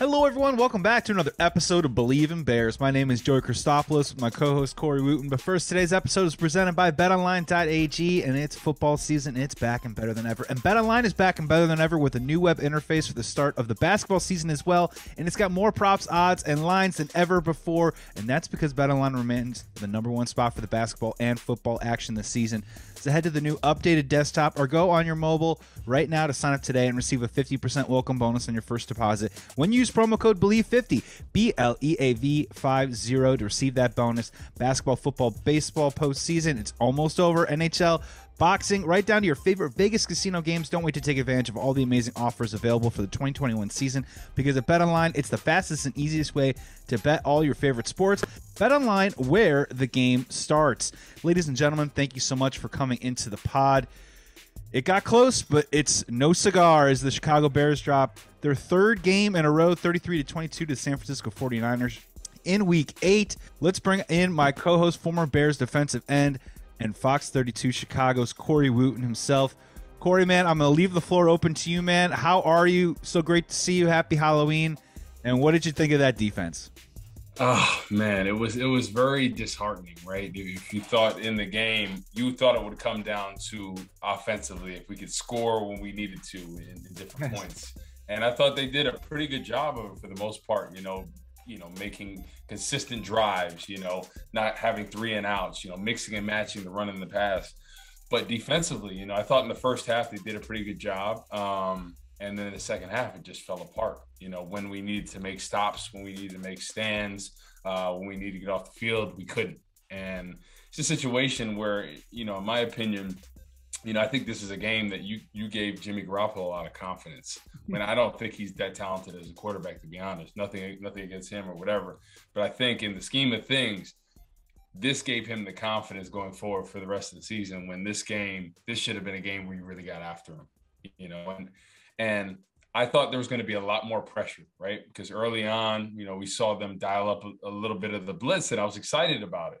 Hello, everyone. Welcome back to another episode of Believe in Bears. My name is Joey Christopoulos with my co-host Corey Wootton. But first, today's episode is presented by BetOnline.ag, and it's football season. It's back and better than ever. And BetOnline is back and better than ever with a new web interface for the start of the basketball season as well. And it's got more props, odds, and lines than ever before. And that's because BetOnline remains the number one spot for the basketball and football action this season. So head to the new updated desktop or go on your mobile right now to sign up today and receive a 50% welcome bonus on your first deposit when you use promo code BLEAV50, B-L-E-A-V-50, to receive that bonus. Basketball, football, baseball postseason, it's almost over. NHL, boxing, right down to your favorite Vegas casino games. Don't wait to take advantage of all the amazing offers available for the 2021 season, because at BetOnline, it's the fastest and easiest way to bet all your favorite sports. BetOnline, where the game starts. Ladies and gentlemen, thank you so much for coming into the pod. It got close, but it's no cigar as the Chicago Bears drop their third game in a row, 33-22 to the San Francisco 49ers in Week 8. Let's bring in my co-host, former Bears defensive end, and Fox 32 Chicago's Corey Wootton himself. Corey, man, I'm going to leave the floor open to you, man. How are you? So great to see you. Happy Halloween. And what did you think of that defense? Oh, man, it was very disheartening, right? If you thought in the game, you thought it would come down to offensively, if we could score when we needed to in different points. And I thought they did a pretty good job of it for the most part, making consistent drives, not having three and outs, mixing and matching the run and the pass. But defensively, I thought in the first half they did a pretty good job. And then in the second half, it just fell apart, when we needed to make stops, when we needed to make stands, when we needed to get off the field, we couldn't. And it's a situation where, in my opinion, I think this is a game that you gave Jimmy Garoppolo a lot of confidence. When I don't think he's that talented as a quarterback, to be honest. Nothing against him or whatever. But I think in the scheme of things, this gave him the confidence going forward for the rest of the season. When this should have been a game where you really got after him, And I thought there was going to be a lot more pressure, right? Because early on, we saw them dial up a little bit of the blitz, and I was excited about it.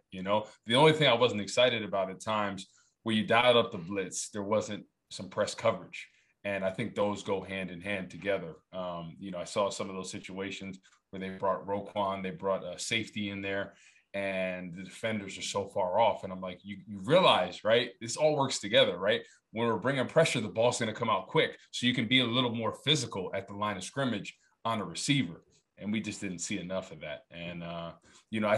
The only thing I wasn't excited about at times. When you dialed up the blitz, there wasn't some press coverage. And I think those go hand in hand together. I saw some of those situations where they brought Roquan, they brought a safety in there, and the defenders are so far off. And I'm like, you realize, right, this all works together, right? When we're bringing pressure, the ball's going to come out quick. So you can be a little more physical at the line of scrimmage on a receiver. And we just didn't see enough of that. And, I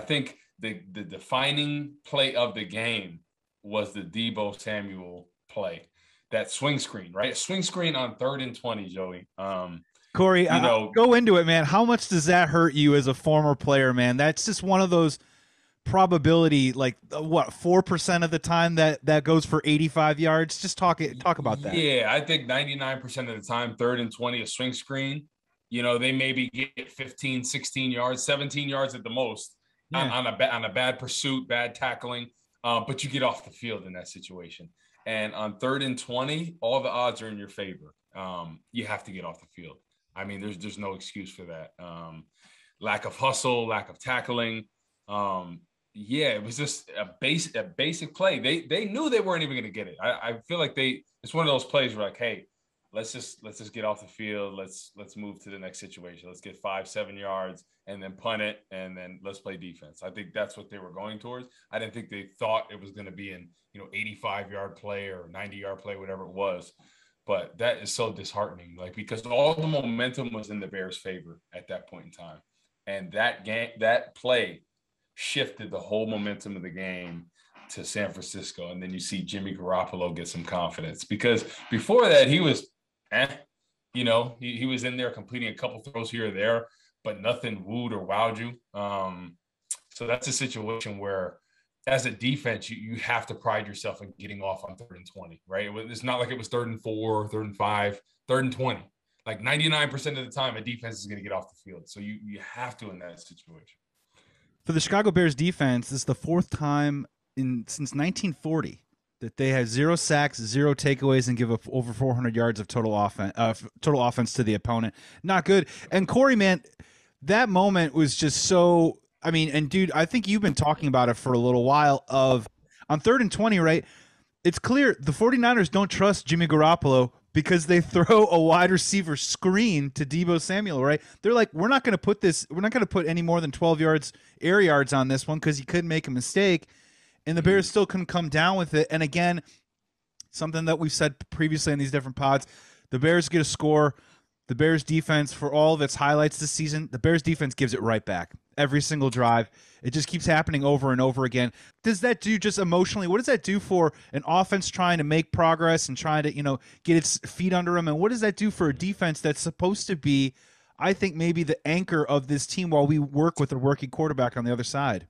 think the defining play of the game was the Debo Samuel play, that swing screen, right? Swing screen on 3rd and 20, Joey. Corey, go into it, man. How much does that hurt you as a former player, man? That's just one of those probability, like what, 4% of the time that goes for 85 yards. Just talk about that. Yeah, I think 99% of the time, 3rd and 20, a swing screen, they maybe get 15, 16 yards, 17 yards at the most, yeah, on a bad pursuit, bad tackling. But you get off the field in that situation. And on 3rd and 20, all the odds are in your favor. You have to get off the field. I mean, there's no excuse for that. Lack of hustle, lack of tackling. It was just a basic play. They knew they weren't even going to get it. I feel like it's one of those plays where, like, hey, let's just get off the field. Let's move to the next situation. Let's get 5-7 yards and then punt it, and then let's play defense. I think that's what they were going towards. I didn't think they thought it was going to be an 85-yard play or 90-yard play, whatever it was. But that is so disheartening, like, because all the momentum was in the Bears' favor at that point in time, and that play shifted the whole momentum of the game to San Francisco. And then you see Jimmy Garoppolo get some confidence, because before that he was. He was in there completing a couple throws here or there, but nothing wooed or wowed you. So that's a situation where, as a defense, you have to pride yourself in getting off on 3rd and 20, right? It's not like it was 3rd and 4, 3rd and 5, 3rd and 20. Like 99% of the time, a defense is going to get off the field. So you have to in that situation. For the Chicago Bears defense, this is the 4th time since 1940. That they have 0 sacks, 0 takeaways, and give up over 400 yards of total offense to the opponent. Not good. And Corey, man, that moment was just so. I mean, and dude, I think you've been talking about it for a little while. Of on 3rd and 20, right? It's clear the 49ers don't trust Jimmy Garoppolo because they throw a wide receiver screen to Debo Samuel, right? They're like, we're not going to put this, we're not going to put any more than 12 yards, air yards on this one because he could make a mistake. And the Bears still couldn't come down with it. And again, something that we've said previously in these different pods, the Bears get a score. The Bears defense, for all of its highlights this season, the Bears defense gives it right back every single drive. It just keeps happening over and over again. Does that do just emotionally? What does that do for an offense trying to make progress and trying to, you know, get its feet under them? And what does that do for a defense that's supposed to be, I think, maybe the anchor of this team while we work with a working quarterback on the other side?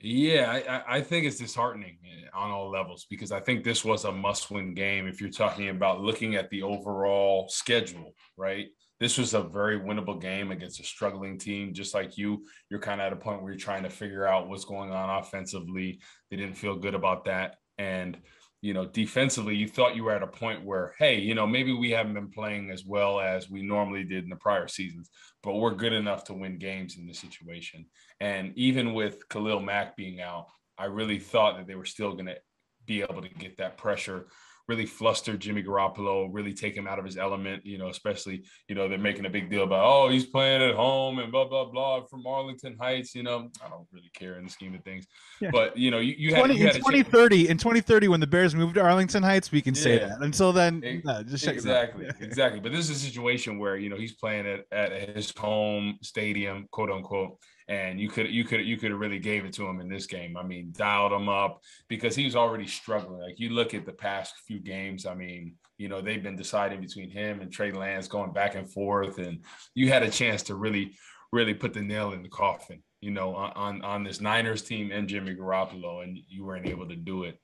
Yeah, I think it's disheartening on all levels because I think this was a must-win game if you're talking about looking at the overall schedule, right? This was a very winnable game against a struggling team. Just like you, you're kind of at a point where you're trying to figure out what's going on offensively. They didn't feel good about that. And, you know, defensively, you thought you were at a point where, hey, you know, maybe we haven't been playing as well as we normally did in the prior seasons, but we're good enough to win games in this situation. And even with Khalil Mack being out, I really thought that they were still going to be able to get that pressure, really fluster Jimmy Garoppolo, really take him out of his element, you know, especially, you know, they're making a big deal about, oh, he's playing at home and blah, blah, blah from Arlington Heights, you know. I don't really care in the scheme of things. Yeah. But, you know, you had in 2030, when the Bears moved to Arlington Heights, we can say that. Until then, just check it out. Exactly. But this is a situation where, you know, he's playing at his home stadium, quote unquote. And you could have really gave it to him in this game. I mean, dialed him up because he was already struggling. Like you look at the past few games. I mean, you know, they've been deciding between him and Trey Lance going back and forth. And you had a chance to really, really put the nail in the coffin, you know, on this Niners team and Jimmy Garoppolo, and you weren't able to do it.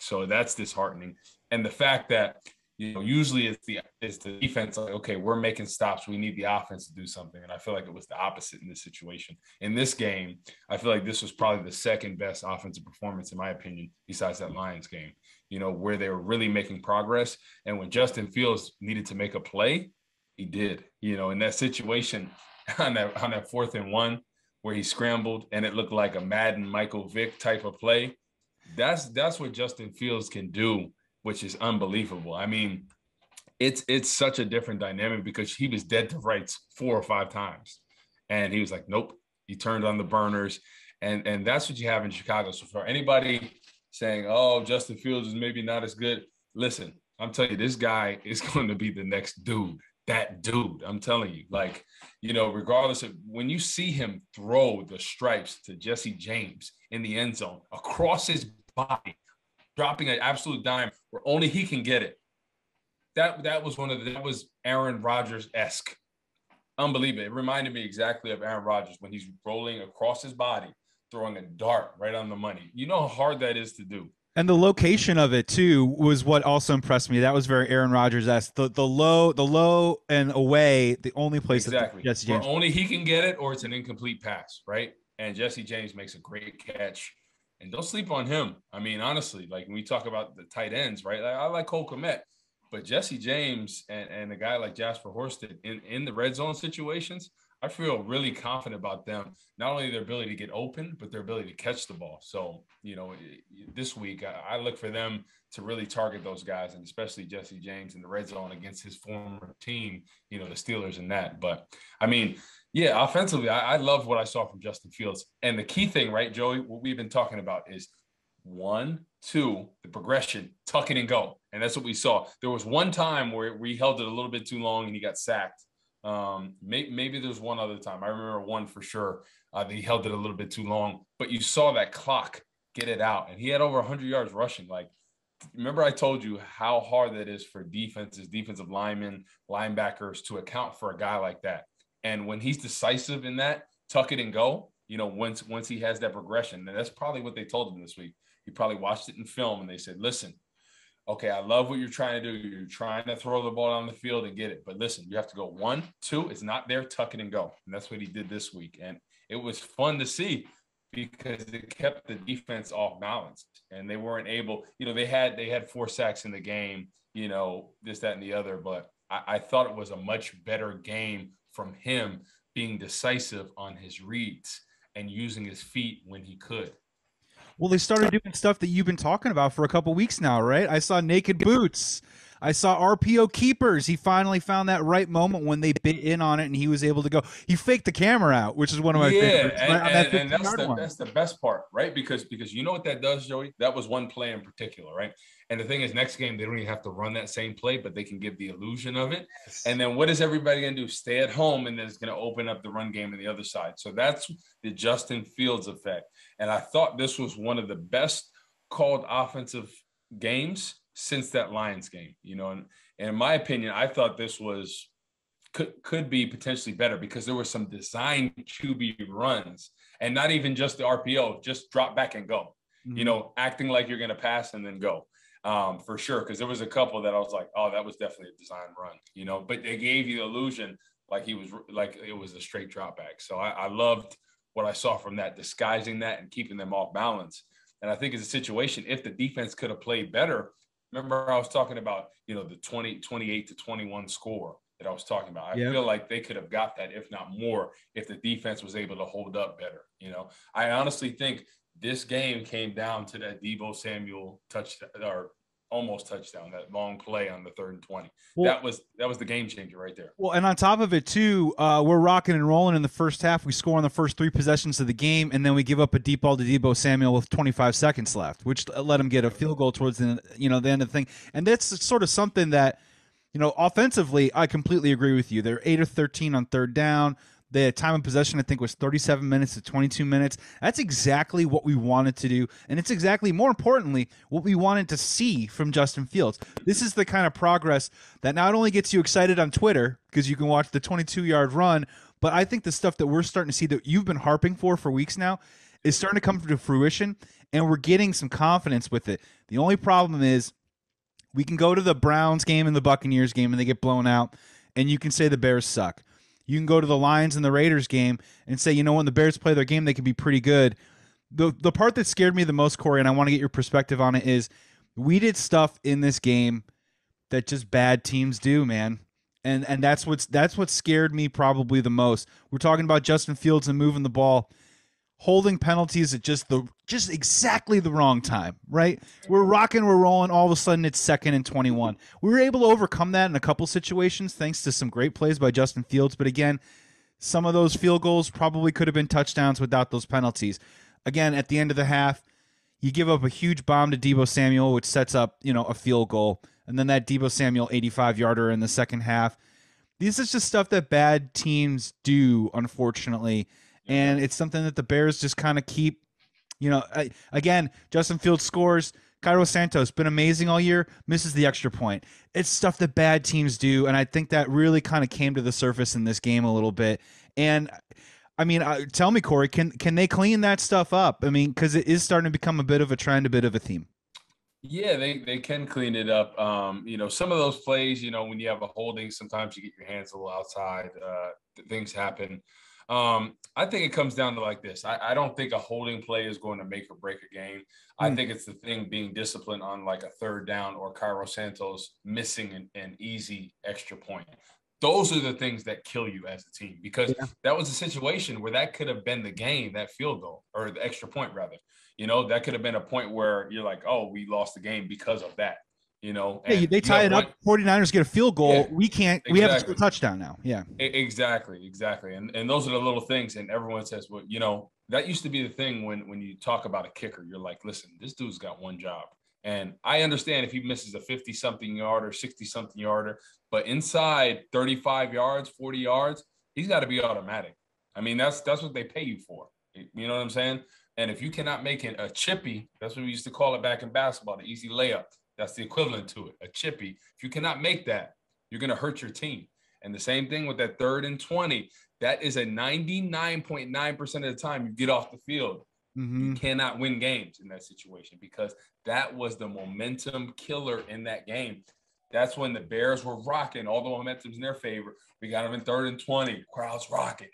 So that's disheartening. And the fact that, you know, usually it's the defense, like, okay, we're making stops. We need the offense to do something. And I feel like it was the opposite in this situation. In this game, I feel like this was probably the second best offensive performance, in my opinion, besides that Lions game, you know, where they were really making progress. And when Justin Fields needed to make a play, he did. You know, in that situation on that 4th and 1 where he scrambled and it looked like a Madden Michael Vick type of play, that's what Justin Fields can do, which is unbelievable. I mean, it's such a different dynamic because he was dead to rights 4 or 5 times. And he was like, nope, he turned on the burners. And that's what you have in Chicago. So for anybody saying, oh, Justin Fields is maybe not as good, listen, I'm telling you, this guy is going to be the next dude, that dude. I'm telling you, like, you know, regardless of when you see him throw the stripes to Jesse James in the end zone across his body, dropping an absolute dime where only he can get it. That was Aaron Rodgers-esque. Unbelievable. It reminded me exactly of Aaron Rodgers when he's rolling across his body, throwing a dart right on the money. You know how hard that is to do. And the location of it too was what also impressed me. That was very Aaron Rodgers-esque. The low and away, the only place exactly that Jesse James. Where only he can get it, or it's an incomplete pass, right? And Jesse James makes a great catch. And don't sleep on him. I mean, honestly, like when we talk about the tight ends, right? Like, I like Cole Kmet, but Jesse James and a guy like Jasper Horsted in the red zone situations, I feel really confident about them. Not only their ability to get open, but their ability to catch the ball. So, you know, this week I look for them to really target those guys, and especially Jesse James in the red zone against his former team, you know, the Steelers and that. But, I mean, yeah, offensively, I love what I saw from Justin Fields. And the key thing, right, Joey, what we've been talking about is 1, 2, the progression, tuck it and go. And that's what we saw. There was one time where we held it a little bit too long and he got sacked. Maybe there's one other time. I remember one for sure. That he held it a little bit too long. But you saw that clock get it out. And he had over 100 yards rushing. Like, remember I told you how hard that is for defenses, defensive linemen, linebackers to account for a guy like that. And when he's decisive in that, tuck it and go, you know, once he has that progression, and that's probably what they told him this week. He probably watched it in film and they said, listen, okay, I love what you're trying to do. You're trying to throw the ball down the field and get it. But listen, you have to go 1, 2, it's not there, tuck it and go. And that's what he did this week. And it was fun to see because it kept the defense off balance and they weren't able, you know, they had 4 sacks in the game, you know, this, that, and the other. But I thought it was a much better game from him being decisive on his reads and using his feet when he could. Well, they started doing stuff that you've been talking about for a couple weeks now, right? I saw naked boots. I saw RPO keepers. He finally found that right moment when they bit in on it, and he was able to go. He faked the camera out, which is one of my favorites. And that's the best part, right? Because you know what that does, Joey? That was one play in particular, right? And the thing is, next game, they don't even have to run that same play, but they can give the illusion of it. Yes. And then what is everybody going to do? Stay at home, and then it's going to open up the run game on the other side. So that's the Justin Fields effect. And I thought this was one of the best called offensive games since that Lions game, you know, and in my opinion, I thought this was could be potentially better because there were some design QB runs and not even just the RPO, just drop back and go, you know, acting like you're going to pass and then go for sure. Because there was a couple that I was like, oh, that was definitely a design run, you know, but they gave you the illusion like it was a straight drop back. So I loved what I saw from that, disguising that and keeping them off balance. And I think it's a situation if the defense could have played better. Remember, I was talking about, you know, the 28 to 21 score that I was talking about. I feel like they could have got that, if not more, if the defense was able to hold up better. You know, I honestly think this game came down to that Debo Samuel touchdown or almost touchdown, that long play on the 3rd and 20. Well, that was the game changer right there. Well, and on top of it too, we're rocking and rolling in the first half. We score on the first 3 possessions of the game, and then we give up a deep ball to Debo Samuel with 25 seconds left, which let him get a field goal towards the end of the thing. And that's sort of something that, you know, offensively, I completely agree with you. They're 8 of 13 on 3rd down. The time of possession, I think, was 37 minutes to 22 minutes. That's exactly what we wanted to do. And it's exactly, more importantly, what we wanted to see from Justin Fields. This is the kind of progress that not only gets you excited on Twitter, because you can watch the 22-yard run, but I think the stuff that we're starting to see that you've been harping for weeks now is starting to come to fruition, and we're getting some confidence with it. The only problem is we can go to the Browns game and the Buccaneers game, and they get blown out, and you can say the Bears suck. You can go to the Lions and the Raiders game and say, you know, when the Bears play their game, they can be pretty good. The part that scared me the most, Corey, and I want to get your perspective on it, is we did stuff in this game that just bad teams do, man. And that's what scared me probably the most. We're talking about Justin Fields and moving the ball, holding penalties at just exactly the wrong time, right? We're rocking, we're rolling. All of a sudden, it's 2nd and 21. We were able to overcome that in a couple situations thanks to some great plays by Justin Fields. But again, some of those field goals probably could have been touchdowns without those penalties. Again, at the end of the half, you give up a huge bomb to Debo Samuel, which sets up, you know, a field goal. And then that Debo Samuel 85-yarder in the second half. This is just stuff that bad teams do, unfortunately. And it's something that the Bears just kind of keep, you know, again, Justin Fields scores. Cairo Santos, been amazing all year, misses the extra point. It's stuff that bad teams do, and I think that really kind of came to the surface in this game a little bit. And, I mean, tell me, Corey, can they clean that stuff up? I mean, because it is starting to become a bit of a trend, a bit of a theme. Yeah, they can clean it up. You know, some of those plays, you know, when you have a holding, sometimes you get your hands a little outside. Things happen. I think it comes down to like this. I don't think a holding play is going to make or break a game. I think it's the thing being disciplined on like a 3rd down or Cairo Santos missing an easy extra point. Those are the things that kill you as a team, because that was a situation where that could have been the game, that field goal or the extra point rather, you know, that could have been a point where you're like, oh, we lost the game because of that. You know, and they tie it up. 49ers get a field goal. Yeah, we can't. Exactly. We have a touchdown now. Yeah, exactly. And those are the little things. And everyone says, well, you know, that used to be the thing when you talk about a kicker. You're like, listen, this dude's got one job. And I understand if he misses a 50-something yard or 60-something yarder, but inside 35 yards, 40 yards, he's got to be automatic. I mean, that's what they pay you for. You know what I'm saying? And if you cannot make it a chippy, that's what we used to call it back in basketball, the easy layup. That's the equivalent to it, a chippy. If you cannot make that, you're going to hurt your team. And the same thing with that 3rd and 20. That is a 99.9% of the time you get off the field. You cannot win games in that situation because that was the momentum killer in that game. That's when the Bears were rocking. All the momentum's in their favor. We got them in 3rd and 20. Crowd's rocking.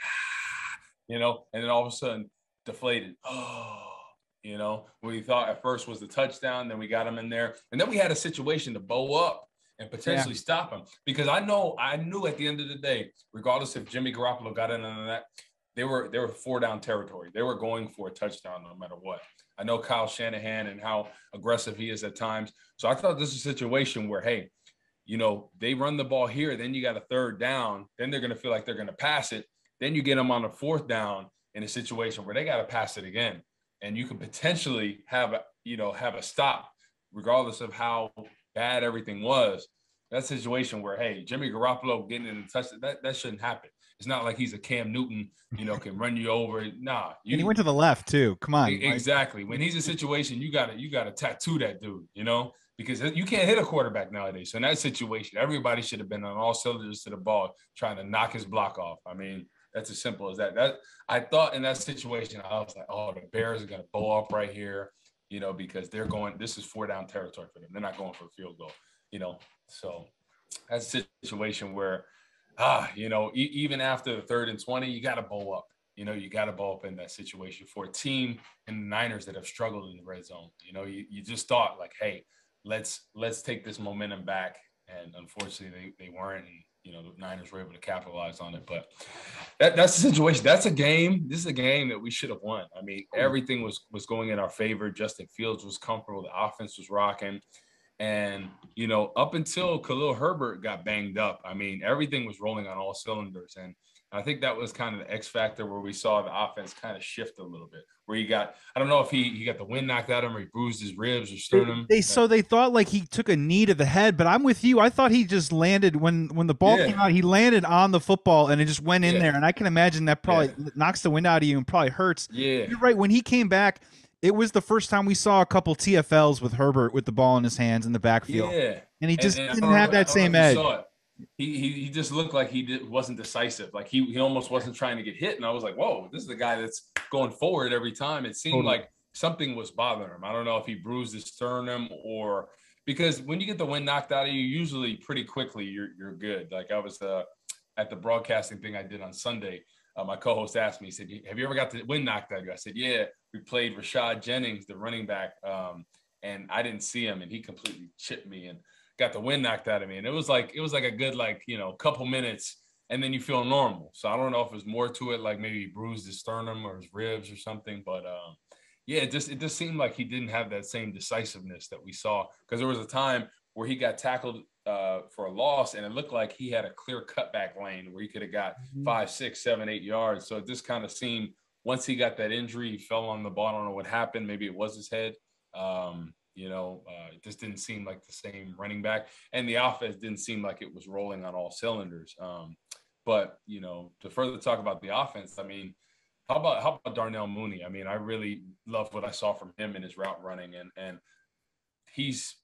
You know, and then all of a sudden, deflated. Oh. You know, we thought at first was the touchdown, then we got him in there. And then we had a situation to bow up and potentially stop him. Because I knew at the end of the day, regardless if Jimmy Garoppolo got in on that, they were 4-down territory. They were going for a touchdown no matter what. I know Kyle Shanahan and how aggressive he is at times. So I thought this was a situation where, hey, you know, they run the ball here, then you got a third down, then they're going to feel like they're going to pass it. Then you get them on a fourth down in a situation where they got to pass it again. And you can potentially have a stop, regardless of how bad everything was. That situation where, hey, Jimmy Garoppolo getting in the touch, that shouldn't happen. It's not like he's a Cam Newton, can run you over. Nah. And he went to the left too. Come on. Exactly. When he's in a situation, you gotta tattoo that dude, because you can't hit a quarterback nowadays. So in that situation, everybody should have been on all cylinders to the ball trying to knock his block off. I mean, that's as simple as that. I thought in that situation, I was like, oh, the Bears are going to blow up right here, because they're going – this is four-down territory for them. They're not going for a field goal, So that's a situation where, even after the 3rd and 20, you got to blow up. You got to blow up in that situation for a team and the Niners that have struggled in the red zone. You just thought, like, hey, let's take this momentum back. And unfortunately, they weren't. And, the Niners were able to capitalize on it. But that's the situation. That's a game. This is a game that we should have won. I mean, everything was going in our favor. Justin Fields was comfortable. The offense was rocking. And, up until Khalil Herbert got banged up, I mean, everything was rolling on all cylinders. And I think that was kind of the X factor where we saw the offense kind of shift a little bit, where he got – I don't know if he got the wind knocked out of him or he bruised his ribs or sternum. They thought like he took a knee to the head, but I'm with you. I thought he just landed – when the ball came out, he landed on the football and it just went in there. And I can imagine that probably knocks the wind out of you and probably hurts. Yeah. You're right. When he came back – it was the first time we saw a couple TFLs with Herbert with the ball in his hands in the backfield. Yeah. And he just didn't have that same edge. He just looked like wasn't decisive. Like he almost wasn't trying to get hit. And I was like, whoa, this is the guy that's going forward every time. It seemed like something was bothering him. I don't know if he bruised his sternum or because when you get the wind knocked out of you, usually pretty quickly you're good. Like I was at the broadcasting thing I did on Sunday. My co-host asked me, he said, have you ever got the wind knocked out of you? I said, yeah, we played Rashad Jennings, the running back, and I didn't see him, and he completely chipped me and got the wind knocked out of me. And it was like a good, couple minutes, and then you feel normal. So I don't know if there's more to it, like maybe he bruised his sternum or his ribs or something. But, it just seemed like he didn't have that same decisiveness that we saw because there was a time where he got tackled for a loss, and it looked like he had a clear cutback lane where he could have got 5, 6, 7, 8 yards. So it just kind of seemed once he got that injury, he fell on the ball. I don't know what happened. Maybe it was his head. It just didn't seem like the same running back, and the offense didn't seem like it was rolling on all cylinders. But to further talk about the offense, I mean, how about Darnell Mooney? I mean, I really loved what I saw from him in his route running, and he's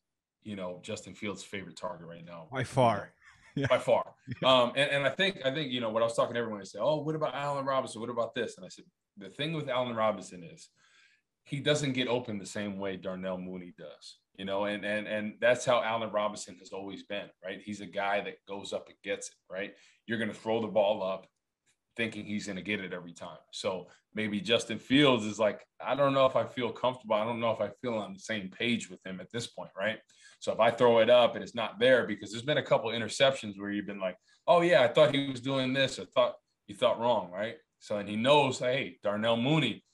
Justin Fields' favorite target right now. By far. And I think, when I was talking to everyone, I said, oh, what about Allen Robinson? What about this? And I said, the thing with Allen Robinson is he doesn't get open the same way Darnell Mooney does, and that's how Allen Robinson has always been, right? He's a guy that goes up and gets it, right? You're going to throw the ball up thinking he's going to get it every time. So maybe Justin Fields is like, I don't know if I feel comfortable. I don't know if I feel on the same page with him at this point, right? So if I throw it up and it's not there, because there's been a couple of interceptions where you've been like, oh, yeah, I thought he was doing this. I thought you thought wrong, right? So and he knows, hey, Darnell Mooney,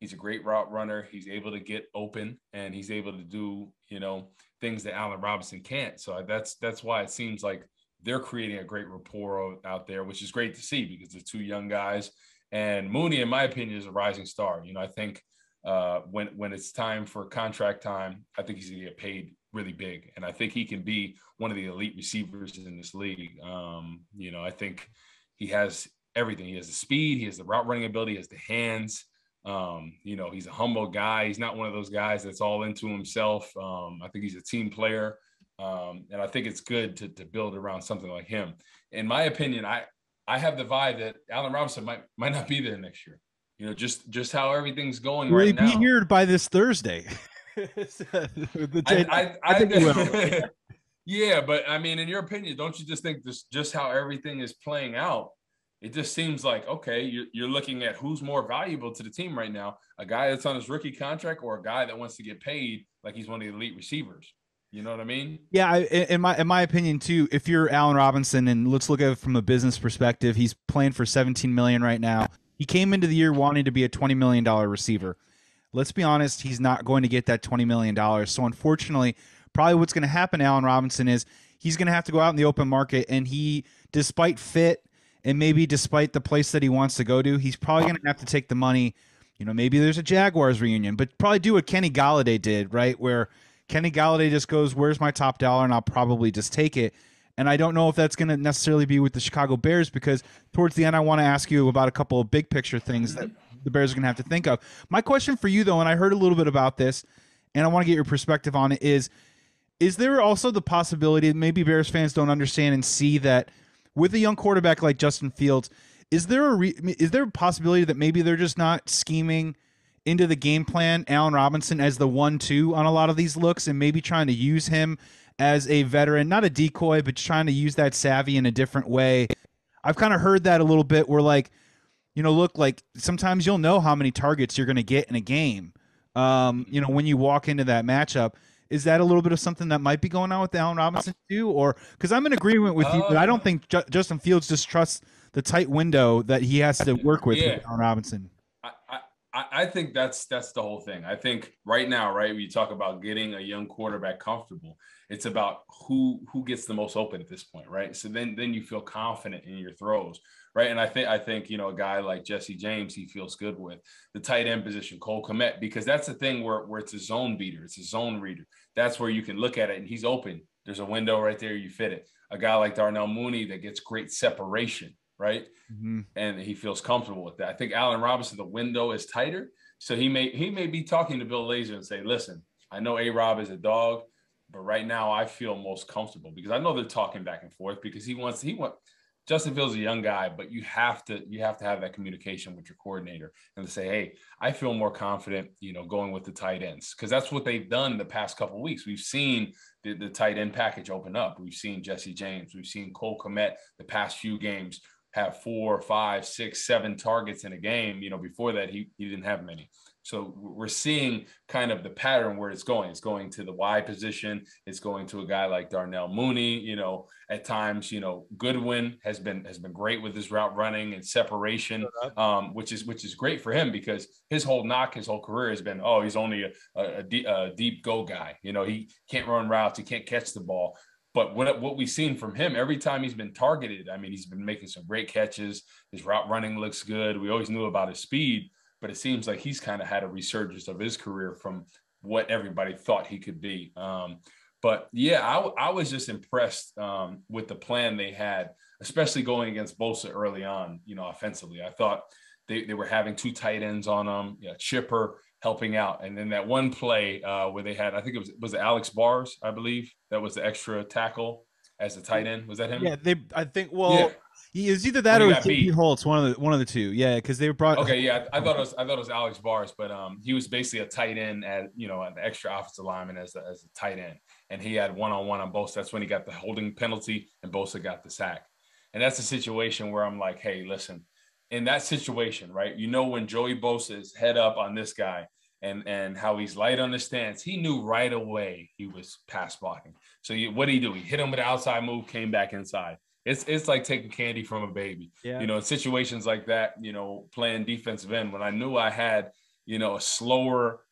he's a great route runner. He's able to get open and he's able to do, things that Allen Robinson can't. So that's why it seems like they're creating a great rapport out there, which is great to see because they're two young guys. And Mooney, in my opinion, is a rising star. I think when it's time for contract time, I think he's going to get paid really big. And I think he can be one of the elite receivers in this league. I think he has everything. He has the speed. He has the route running ability. He has the hands. He's a humble guy. He's not one of those guys that's all into himself. I think he's a team player. And I think it's good to build around something like him. In my opinion, I have the vibe that Allen Robinson might not be there next year. Just how everything's going right now. Will he be here by this Thursday? I think yeah, but I mean, in your opinion, don't you just think this? Just how everything is playing out, it just seems like okay. You're looking at who's more valuable to the team right now: a guy that's on his rookie contract or a guy that wants to get paid like he's one of the elite receivers. You know what I mean? Yeah, in my opinion too. If you're Allen Robinson, and let's look at it from a business perspective, he's playing for $17 million right now. He came into the year wanting to be a $20 million receiver. Let's be honest, he's not going to get that $20 million. So unfortunately, probably what's going to happen to Allen Robinson is he's going to have to go out in the open market, and he, despite fit and maybe despite the place that he wants to go to, he's probably going to have to take the money. You know, maybe there's a Jaguars reunion, but probably do what Kenny Galladay did, right? Where Kenny Galladay just goes, where's my top dollar? And I'll probably just take it. And I don't know if that's going to necessarily be with the Chicago Bears, because towards the end, I want to ask you about a couple of big picture things that the Bears are going to have to think of. My question for you, though, and I heard a little bit about this, and I want to get your perspective on it, is there also the possibility that maybe Bears fans don't understand and see that with a young quarterback like Justin Fields, is there a possibility that maybe they're just not scheming into the game plan Allen Robinson as the 1-2 on a lot of these looks, and maybe trying to use him as a veteran, not a decoy, but trying to use that savvy in a different way? I've kind of heard that a little bit, where like, you know, look, like sometimes you'll know how many targets you're going to get in a game, you know, when you walk into that matchup. Is that a little bit of something that might be going on with Allen Robinson too? Or, because I'm in agreement with you, but I don't think Justin Fields just trusts the tight window that he has to work with Allen Robinson. I think that's the whole thing. I think right now, right, we talk about getting a young quarterback comfortable. It's about who gets the most open at this point, right? So then you feel confident in your throws, right? And I think you know, a guy like Jesse James, he feels good with the tight end position, Cole Kmet, because that's the thing where it's a zone beater, it's a zone reader. That's where you can look at it and he's open. There's a window right there, you fit it. A guy like Darnell Mooney that gets great separation, right? Mm-hmm. And he feels comfortable with that. I think Allen Robinson, the window is tighter. So he may be talking to Bill Lazor and say, listen, I know A-Rob is a dog, but right now I feel most comfortable, because I know they're talking back and forth, because he wants Justin Fields is a young guy, but you have to have that communication with your coordinator and to say, hey, I feel more confident, you know, going with the tight ends, because that's what they've done the past couple of weeks. We've seen the tight end package open up. We've seen Jesse James. We've seen Cole Kmet the past few games have 4, 5, 6, 7 targets in a game. You know, before that, he didn't have many. So we're seeing kind of the pattern where it's going. It's going to the wide position. It's going to a guy like Darnell Mooney. You know, at times, you know, Goodwin has been great with his route running and separation, which is great for him, because his whole career has been, oh, he's only a deep go guy. You know, he can't run routes. He can't catch the ball. But what we've seen from him, every time he's been targeted, I mean, he's been making some great catches. His route running looks good. We always knew about his speed, but it seems like he's kind of had a resurgence of his career from what everybody thought he could be. But yeah, I was just impressed with the plan they had, especially going against Bosa early on, you know, offensively. I thought they were having two tight ends on them, you know, Chipper helping out. And then that one play where they had, I think it was Alex Bars, I believe, that was the extra tackle as a tight end. Was that him? Yeah, It was either that or T.P. Holtz, one of the two. Yeah, because they brought. Okay, yeah, I thought it was Alex Bars, but he was basically a tight end at, you know, an extra offensive lineman as a tight end, and he had one-on-one on Bosa. That's when he got the holding penalty, and Bosa got the sack, and that's a situation where I'm like, hey, listen, in that situation, right? You know, when Joey Bosa is head up on this guy, and how he's light on the stance, he knew right away he was pass blocking. So what did he do? He hit him with an outside move, came back inside. It's like taking candy from a baby, yeah. You know, in situations like that, you know, playing defensive end, when I knew I had, you know, a slower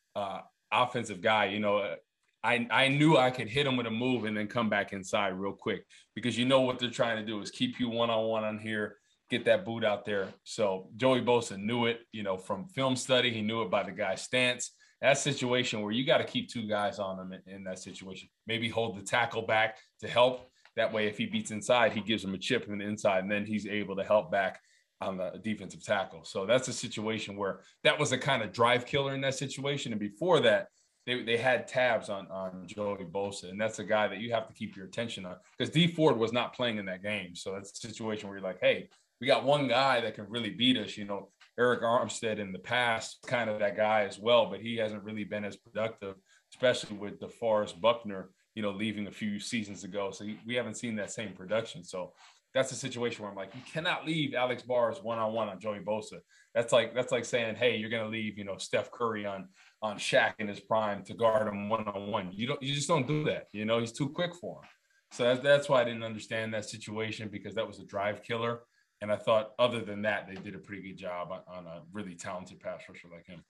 offensive guy, you know, I knew I could hit him with a move and then come back inside real quick, because you know what they're trying to do is keep you one-on-one on here, get that boot out there. So Joey Bosa knew it, you know, from film study. He knew it by the guy's stance. That situation where you got to keep two guys on him in that situation, maybe hold the tackle back to help. That way, if he beats inside, he gives him a chip from the inside, and then he's able to help back on the defensive tackle. So that's a situation where that was a kind of drive killer in that situation. And before that, they had tabs on Joey Bosa, and that's a guy that you have to keep your attention on, because D Ford was not playing in that game. So that's a situation where you're like, hey, we got one guy that can really beat us. You know, Eric Armstead in the past, kind of that guy as well, but he hasn't really been as productive, especially with DeForest Buckner, you know, leaving a few seasons ago. So we haven't seen that same production. So that's a situation where I'm like, you cannot leave Alex Bars one-on-one on Joey Bosa. That's like saying, hey, you're going to leave, you know, Steph Curry on Shaq in his prime to guard him one-on-one. You just don't do that. You know, he's too quick for him. So that's why I didn't understand that situation, because that was a drive killer. And I thought other than that, they did a pretty good job on a really talented pass rusher like him.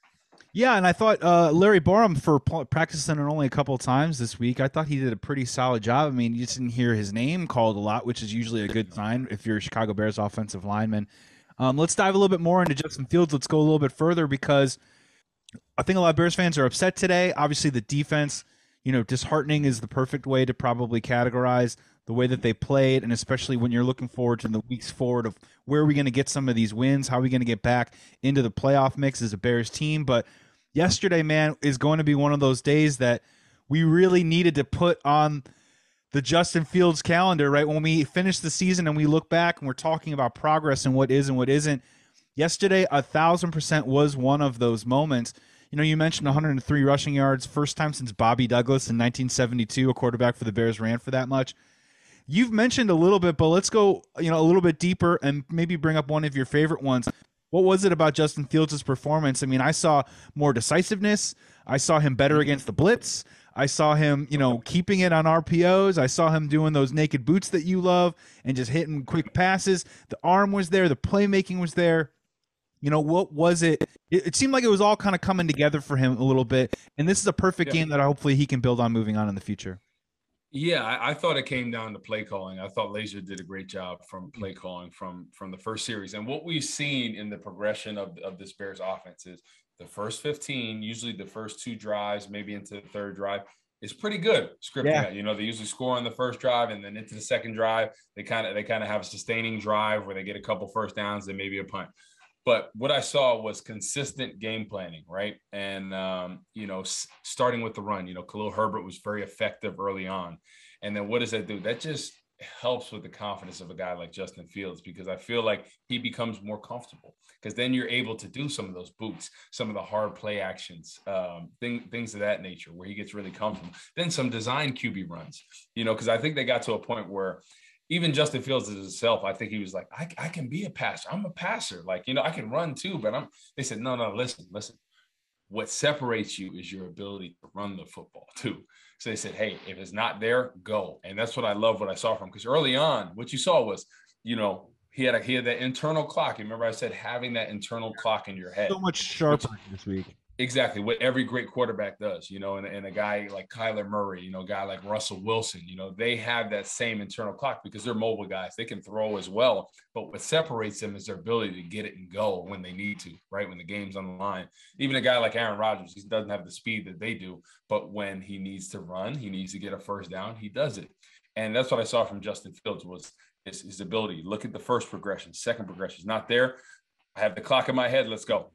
Yeah, and I thought Larry Barham, for practicing it only a couple of times this week, I thought he did a pretty solid job. I mean, you just didn't hear his name called a lot, which is usually a good sign if you're a Chicago Bears offensive lineman. Let's dive a little bit more into Justin Fields. Let's go a little bit further because I think a lot of Bears fans are upset today. Obviously, the defense, you know, disheartening is the perfect way to probably categorize the way that they played, and especially when you're looking forward to the weeks forward of where are we going to get some of these wins, how are we going to get back into the playoff mix as a Bears team. But yesterday, man, is going to be one of those days that we really needed to put on the Justin Fields calendar, right? When we finish the season and we look back and we're talking about progress and what is and what isn't, yesterday 1,000% was one of those moments. You know, you mentioned 103 rushing yards, first time since Bobby Douglas in 1972, a quarterback for the Bears ran for that much. You've mentioned a little bit, but let's go, you know, a little bit deeper and maybe bring up one of your favorite ones. What was it about Justin Fields' performance? I mean, I saw more decisiveness. I saw him better against the blitz. I saw him, you know, keeping it on RPOs. I saw him doing those naked boots that you love and just hitting quick passes. The arm was there. The playmaking was there. You know, what was it? It seemed like it was all kind of coming together for him a little bit. And this is a perfect game that hopefully he can build on moving on in the future. Yeah, I thought it came down to play calling. I thought Lazor did a great job from play calling from the first series. And what we've seen in the progression of this Bears offense is the first 15, usually the first two drives, maybe into the third drive, is pretty good scripting. Yeah. You know, they usually score on the first drive and then into the second drive, they kind of have a sustaining drive where they get a couple first downs and maybe a punt. But what I saw was consistent game planning, right? And, you know, starting with the run, you know, Khalil Herbert was very effective early on. And then what does that do? That just helps with the confidence of a guy like Justin Fields, because I feel like he becomes more comfortable because then you're able to do some of those boots, some of the hard play actions, things of that nature where he gets really comfortable. Then some design QB runs, you know, because I think they got to a point where even Justin Fields himself, I think he was like, I can be a passer. I'm a passer. Like, you know, I can run too, but they said, no, listen. What separates you is your ability to run the football too. So they said, hey, if it's not there, go. And that's what I love what I saw from, because early on, what you saw was, you know, he had that internal clock. Remember I said having that internal clock in your head. So much sharper this week. Exactly what every great quarterback does, you know, and a guy like Kyler Murray, you know, a guy like Russell Wilson, you know, they have that same internal clock because they're mobile guys. They can throw as well, but what separates them is their ability to get it and go when they need to, right? When the game's on the line. Even a guy like Aaron Rodgers, he doesn't have the speed that they do, but when he needs to run, he needs to get a first down, he does it. And that's what I saw from Justin Fields was his ability. Look at the first progression, second progression is not there. I have the clock in my head. Let's go.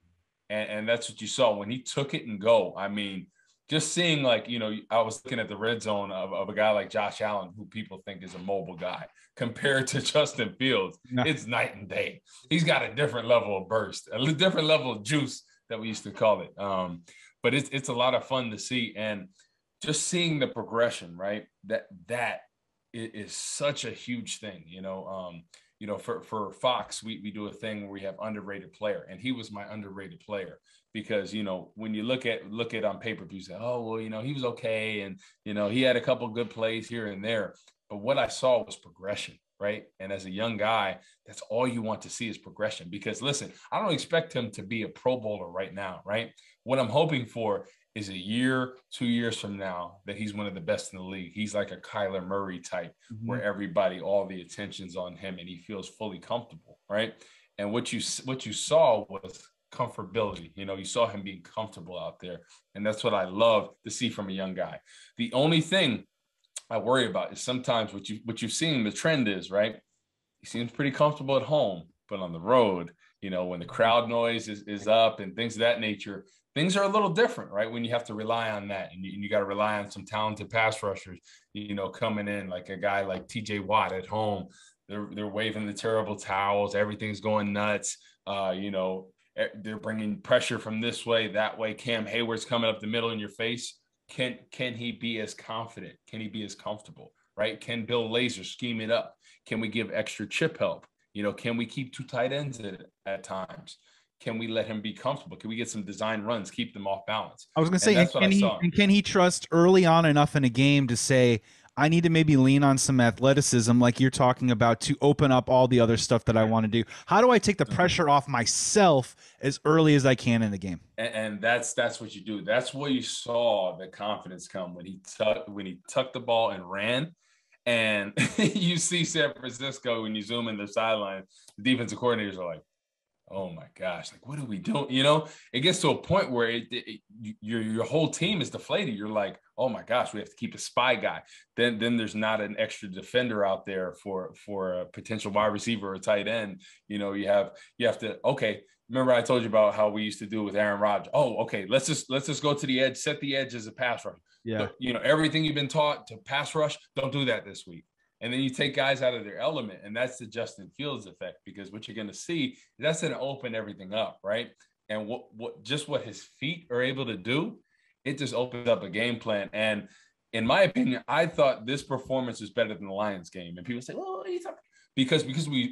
And that's what you saw when he took it and go. I mean, just seeing like, you know, I was looking at the red zone of a guy like Josh Allen, who people think is a mobile guy compared to Justin Fields. No. It's night and day. He's got a different level of burst, a different level of juice that we used to call it. But it's a lot of fun to see. And just seeing the progression, right, that is such a huge thing, you know. You know, for Fox, we do a thing where we have underrated player, and he was my underrated player because, you know, when you look at on pay-per-view, you say, oh, well, you know, he was okay. And, you know, he had a couple good plays here and there, but what I saw was progression, right? And as a young guy, that's all you want to see is progression because listen, I don't expect him to be a Pro Bowler right now, right? What I'm hoping for is a year, 2 years from now that he's one of the best in the league. He's like a Kyler Murray type where everybody, all the attention's on him and he feels fully comfortable, right? And what you saw was comfortability. You know, you saw him being comfortable out there. And that's what I love to see from a young guy. The only thing I worry about is sometimes what you've seen, the trend is, right? He seems pretty comfortable at home, but on the road, you know, when the crowd noise is up and things of that nature, things are a little different, right? When you have to rely on that and you got to rely on some talented pass rushers, you know, coming in like a guy like TJ Watt at home, they're waving the terrible towels. Everything's going nuts. You know, they're bringing pressure from this way, that way. Cam Hayward's coming up the middle in your face. Can he be as confident? Can he be as comfortable, right? Can Bill Lazor scheme it up? Can we give extra chip help? You know, can we keep two tight ends at times? Can we let him be comfortable? Can we get some design runs, keep them off balance? I was going to say, and can he trust early on enough in a game to say, I need to maybe lean on some athleticism like you're talking about to open up all the other stuff that I want to do. How do I take the pressure off myself as early as I can in the game? And that's what you do. That's where you saw the confidence come when he tucked the ball and ran. And you see San Francisco when you zoom in their sideline, the defensive coordinators are like, oh my gosh, like, what are we doing? You know, it gets to a point where your whole team is deflated. You're like, oh my gosh, we have to keep a spy guy. Then there's not an extra defender out there for a potential wide receiver or tight end. You know, you have to, okay. Remember I told you about how we used to do it with Aaron Rodgers. Oh, okay. Let's just go to the edge, set the edge as a pass rush. Yeah. You know, everything you've been taught to pass rush, don't do that this week. And then you take guys out of their element, and that's the Justin Fields effect, because what you're going to see, that's going to open everything up, right? And what his feet are able to do, it just opens up a game plan. And in my opinion, I thought this performance was better than the Lions game. And people say, well, what are you talking? Because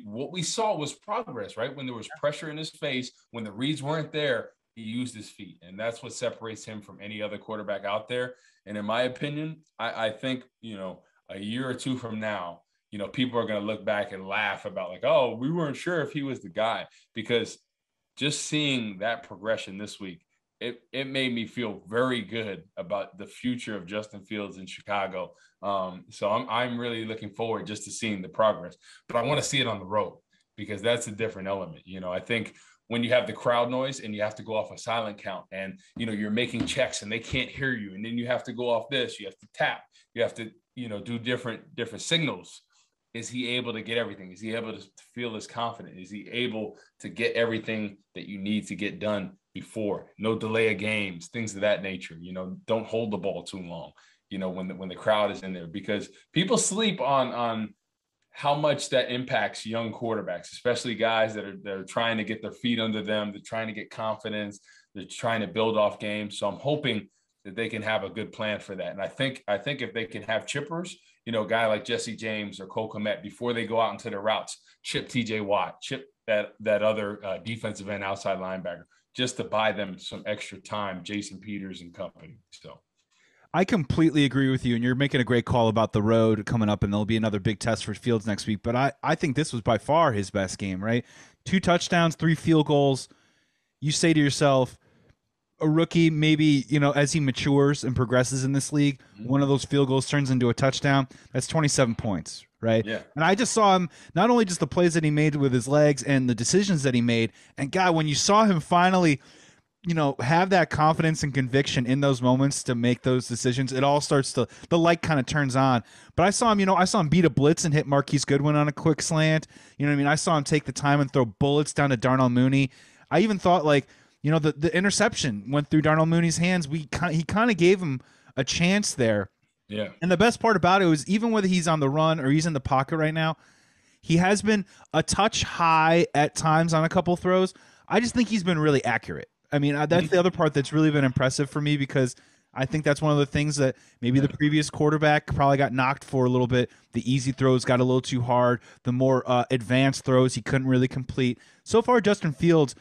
what we saw was progress, right? When there was pressure in his face, when the reads weren't there, he used his feet. And that's what separates him from any other quarterback out there. And in my opinion, I think, you know, a year or two from now, you know, people are going to look back and laugh about like, oh, we weren't sure if he was the guy, because just seeing that progression this week, it made me feel very good about the future of Justin Fields in Chicago. So I'm really looking forward just to seeing the progress, but I want to see it on the road, because that's a different element. You know, I think when you have the crowd noise and you have to go off a silent count and, you know, you're making checks and they can't hear you. And then you have to go off this, you have to tap, you have to, you know, do different signals. Is he able to get everything? Is he able to feel as confident? Is he able to get everything that you need to get done before? No delay of games, things of that nature. You know, don't hold the ball too long, you know, when the crowd is in there, because people sleep on how much that impacts young quarterbacks, especially guys that are trying to get their feet under them. They're trying to get confidence. They're trying to build off games. So I'm hoping that they can have a good plan for that. And I think if they can have chippers, you know, a guy like Jesse James or Cole Kmet, before they go out into their routes, chip TJ Watt, chip that other defensive end outside linebacker, just to buy them some extra time, Jason Peters and company. So I completely agree with you, and you're making a great call about the road coming up, and there'll be another big test for Fields next week. But I think this was by far his best game, right? 2 touchdowns, 3 field goals. You say to yourself, a rookie, maybe, you know, as he matures and progresses in this league, one of those field goals turns into a touchdown. That's 27 points, right? Yeah. And I just saw him, not only just the plays that he made with his legs and the decisions that he made, and God, when you saw him finally, you know, have that confidence and conviction in those moments to make those decisions, it all starts to, the light kind of turns on. But I saw him beat a blitz and hit Marquise Goodwin on a quick slant. You know what I mean? I saw him take the time and throw bullets down to Darnell Mooney. I even thought, like, you know, the interception went through Darnell Mooney's hands. He kind of gave him a chance there. Yeah. And the best part about it was, even whether he's on the run or he's in the pocket right now, he has been a touch high at times on a couple throws. I just think he's been really accurate. I mean, that's the other part that's really been impressive for me, because I think that's one of the things that maybe the previous quarterback probably got knocked for a little bit. The easy throws got a little too hard. The more advanced throws he couldn't really complete. So far, Justin Fields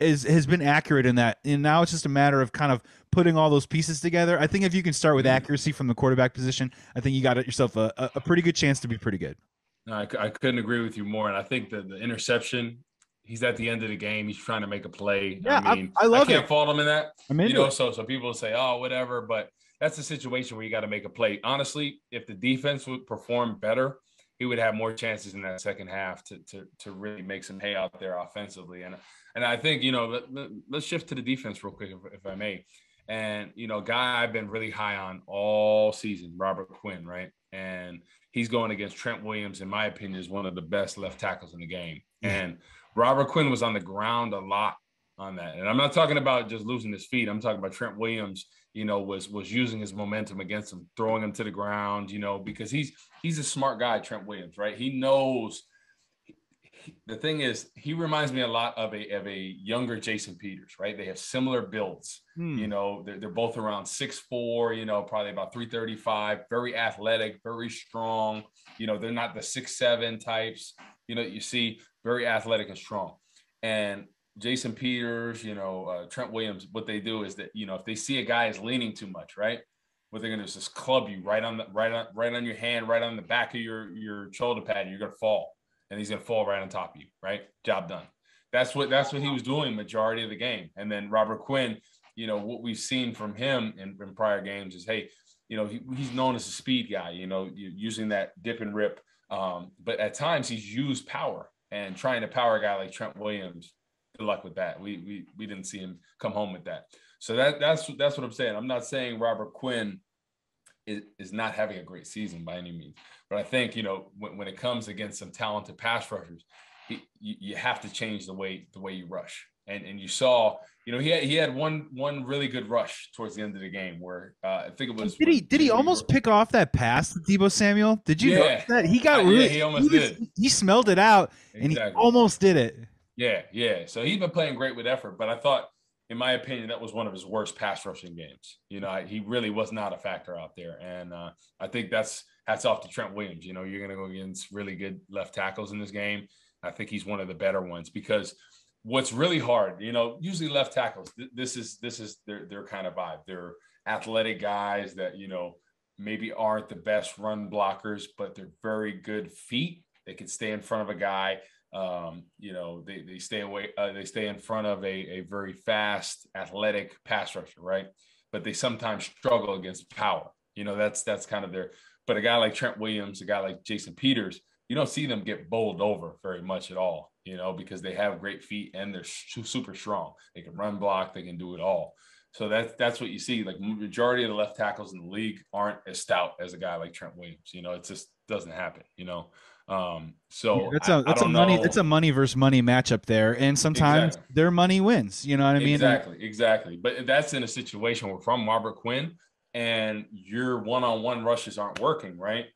has been accurate in that, and now it's just a matter of kind of putting all those pieces together. I think if you can start with accuracy from the quarterback position, I think you got yourself a pretty good chance to be pretty good. No, I couldn't agree with you more, and I think that the interception, he's at the end of the game, he's trying to make a play. Yeah, I love it. I can't fault him in that. You know, so people say, oh, whatever, but that's a situation where you got to make a play. Honestly, if the defense would perform better, he would have more chances in that second half to really make some hay out there offensively. And I think, you know, let's shift to the defense real quick, if I may. And, you know, guy I've been really high on all season, Robert Quinn, right? And he's going against Trent Williams, in my opinion, is one of the best left tackles in the game. And Robert Quinn was on the ground a lot on that. And I'm not talking about just losing his feet. I'm talking about Trent Williams, you know, was using his momentum against him, throwing him to the ground, you know, because he's a smart guy, Trent Williams, right? He knows. The thing is, he reminds me a lot of a younger Jason Peters, right? They have similar builds, you know, they're both around 6'4", you know, probably about 335, very athletic, very strong. You know, they're not the 6'7" types, you know, you see, very athletic and strong. And Jason Peters, you know, Trent Williams, what they do is that, you know, if they see a guy is leaning too much, right? what they're going to do is just club you right on your hand, right on the back of your shoulder pad, and you're going to fall. And he's going to fall right on top of you, right? Job done. That's what he was doing majority of the game. And then Robert Quinn, you know, what we've seen from him in prior games is, hey, you know, he's known as a speed guy, you know, using that dip and rip. But at times he's used power and trying to power a guy like Trent Williams. Good luck with that. We didn't see him come home with that. So that's what I'm saying. I'm not saying Robert Quinn is not having a great season by any means, but I think, you know, when it comes against some talented pass rushers, you have to change the way you rush. And you saw, you know, he had one really good rush towards the end of the game where I think it was. Did he almost pick off that pass to Debo Samuel? Did you notice that? He got really. Yeah, he almost did it. He smelled it out and exactly. He almost did it. Yeah. So he's been playing great with effort, but I thought, in my opinion, that was one of his worst pass rushing games. You know, he really was not a factor out there. And I think that's hats off to Trent Williams. You know, you're going to go against really good left tackles in this game. I think he's one of the better ones because what's really hard, you know, usually left tackles, this is their kind of vibe. They're athletic guys that, you know, maybe aren't the best run blockers, but they're very good feet. They can stay in front of a guy. You know, they stay in front of a very fast, athletic pass rusher, right? But they sometimes struggle against power. You know, that's kind of their. But a guy like Trent Williams, a guy like Jason Peters, you don't see them get bowled over very much at all. You know, because they have great feet and they're super strong. They can run block, they can do it all. So that's what you see. Like majority of the left tackles in the league aren't as stout as a guy like Trent Williams. You know, it just doesn't happen. You know. So that's a money versus money matchup there, and sometimes their money wins. You know what I mean? Exactly. But that's in a situation where from Robert Quinn and your one-on-one rushes aren't working, right?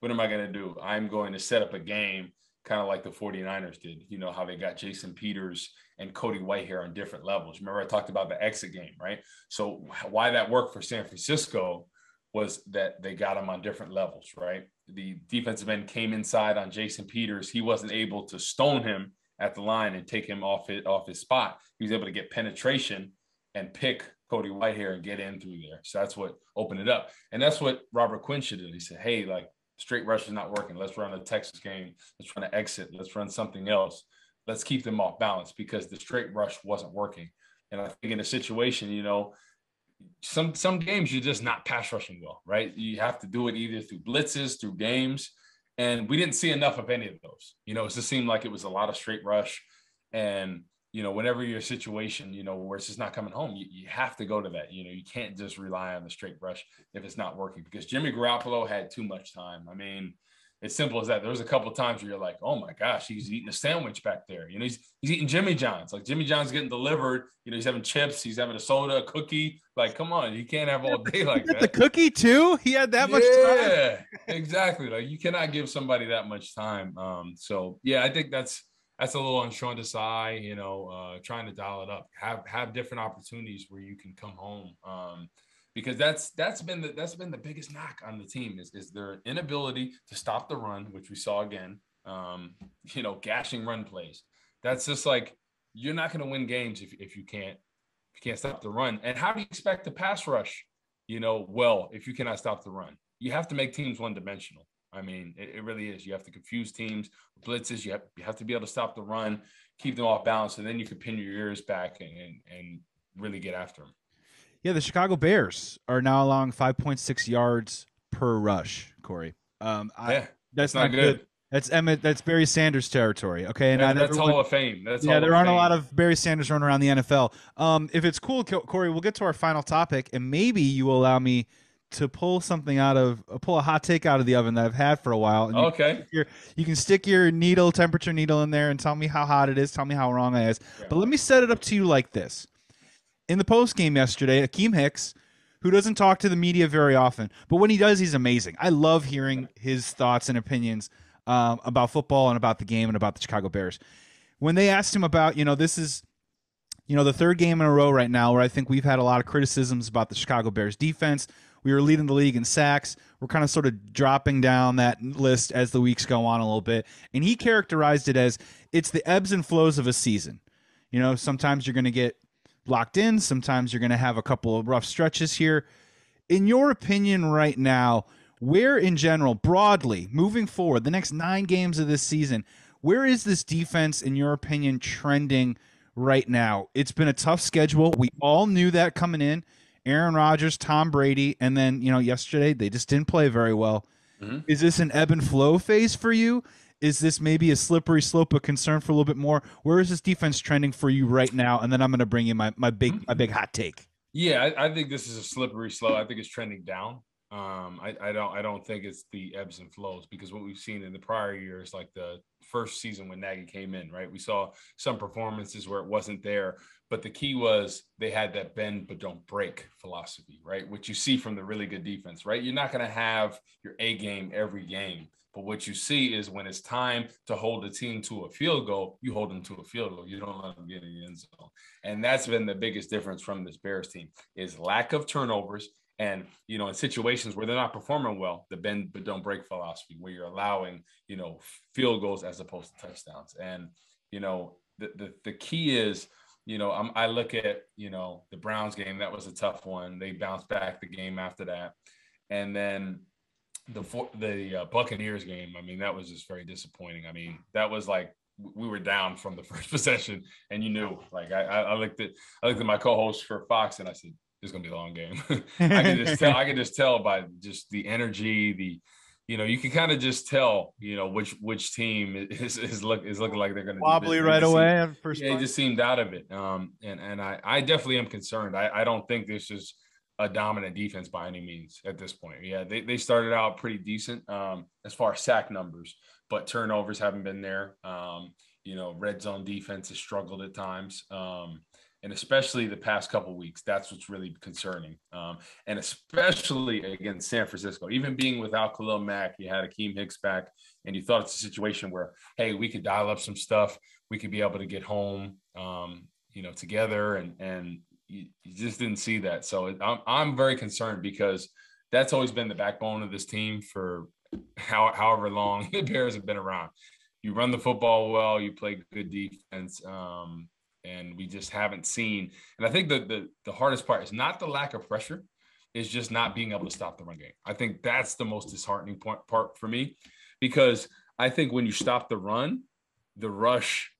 What am I going to do? I'm going to set up a game kind of like the 49ers did. You know how they got Jason Peters and Cody Whitehair on different levels. Remember, I talked about the exit game, right? So why that worked for San Francisco was that they got him on different levels, right? The defensive end came inside on Jason Peters. He wasn't able to stone him at the line and take him off his spot. He was able to get penetration and pick Cody Whitehair and get in through there. So that's what opened it up. And that's what Robert Quinn should do. He said, hey, like straight rush is not working. Let's run a Texas game. Let's run an exit. Let's run something else. Let's keep them off balance because the straight rush wasn't working. And I think in a situation, you know, some games you're just not pass rushing well, right? You have to do it either through blitzes, through games, and we didn't see enough of any of those. You know, it just seemed like it was a lot of straight rush, and you know, whenever your situation, you know, where it's just not coming home, you have to go to that. You know, you can't just rely on the straight rush if it's not working because Jimmy Garoppolo had too much time. I mean, it's simple as that. There was a couple of times where you're like, oh my gosh, he's eating a sandwich back there. You know, he's eating Jimmy John's. Like Jimmy John's getting delivered. You know, he's having chips. He's having a soda, a cookie. Like, come on, you can't have all day like that. The cookie too? He had that much time? Yeah, exactly. Like you cannot give somebody that much time. So yeah, I think that's a little on Sean Desai, you know, trying to dial it up. Have different opportunities where you can come home. Because that's been the biggest knock on the team is their inability to stop the run, which we saw again, you know, gashing run plays. That's just like, you're not going to win games if you can't stop the run. And how do you expect the pass rush, you know, well, if you cannot stop the run? You have to make teams one-dimensional. I mean, it really is. You have to confuse teams, blitzes. You have to be able to stop the run, keep them off balance, and then you can pin your ears back and really get after them. Yeah, the Chicago Bears are now allowing 5.6 yards per rush, Corey. That's not good. That's Barry Sanders territory, okay? And that's Hall of Fame. There aren't a lot of Barry Sanders running around the NFL. If it's cool, Corey, we'll get to our final topic, and maybe you will allow me to pull a hot take out of the oven that I've had for a while. And okay. You can stick your temperature needle in there and tell me how hot it is, tell me how wrong I is. Yeah. But let me set it up to you like this. In the post game yesterday, Akeem Hicks, who doesn't talk to the media very often, but when he does, he's amazing. I love hearing his thoughts and opinions about football and about the game and about the Chicago Bears. When they asked him about, you know, this is, you know, the third game in a row right now where I think we've had a lot of criticisms about the Chicago Bears defense. We were leading the league in sacks. We're kind of sort of dropping down that list as the weeks go on a little bit. And he characterized it as it's the ebbs and flows of a season. You know, sometimes you're going to get locked in. Sometimes you're going to have a couple of rough stretches here. in your opinion right now, where in general, broadly, moving forward, the next 9 games of this season, where is this defense, in your opinion, trending right now? It's been a tough schedule. We all knew that coming in. Aaron Rodgers, Tom Brady, and then, you know, yesterday they just didn't play very well. Mm-hmm. Is this an ebb and flow phase for you? Is this maybe a slippery slope of concern for a little bit more? Where is this defense trending for you right now? And then I'm going to bring you my big hot take. Yeah, I think this is a slippery slope. I think it's trending down. I don't think it's the ebbs and flows, because what we've seen in the prior years, like the first season when Nagy came in, right? We saw some performances where it wasn't there, but the key was they had that bend but don't break philosophy, right? Which you see from the really good defense, right? You're not going to have your A game every game, but what you see is when it's time to hold the team to a field goal, you hold them to a field goal. You don't let them get in the end zone. And that's been the biggest difference from this Bears team is lack of turnovers. And, you know, in situations where they're not performing well, the bend but don't break philosophy, where you're allowing, you know, field goals as opposed to touchdowns. And, you know, the key is, you know, I look at, you know, the Browns game. That was a tough one. They bounced back the game after that. And then the Buccaneers game, I mean, that was just very disappointing. I mean, that was like, we were down from the first possession, and you knew, like, I looked at my co-host for Fox and I said, it's going to be a long game. I can just tell by just the energy, you can kind of just tell, you know, which team is looking like they're going to wobbly right away. They just seemed out of it. And I definitely am concerned. I don't think this is a dominant defense by any means at this point. Yeah. They started out pretty decent as far as sack numbers, but turnovers haven't been there. You know, red zone defense has struggled at times. And especially the past couple of weeks, that's what's really concerning. And especially against San Francisco, even being without Khalil Mack, you had Akeem Hicks back, and you thought it's a situation where, hey, we could dial up some stuff. We could be able to get home, you know, together. And you just didn't see that. So I'm very concerned, because that's always been the backbone of this team for however long the Bears have been around. You run the football well, you play good defense, and we just haven't seen. And I think the hardest part is not the lack of pressure. It's just not being able to stop the run game. I think that's the most disheartening part for me, because I think when you stop the run, the rush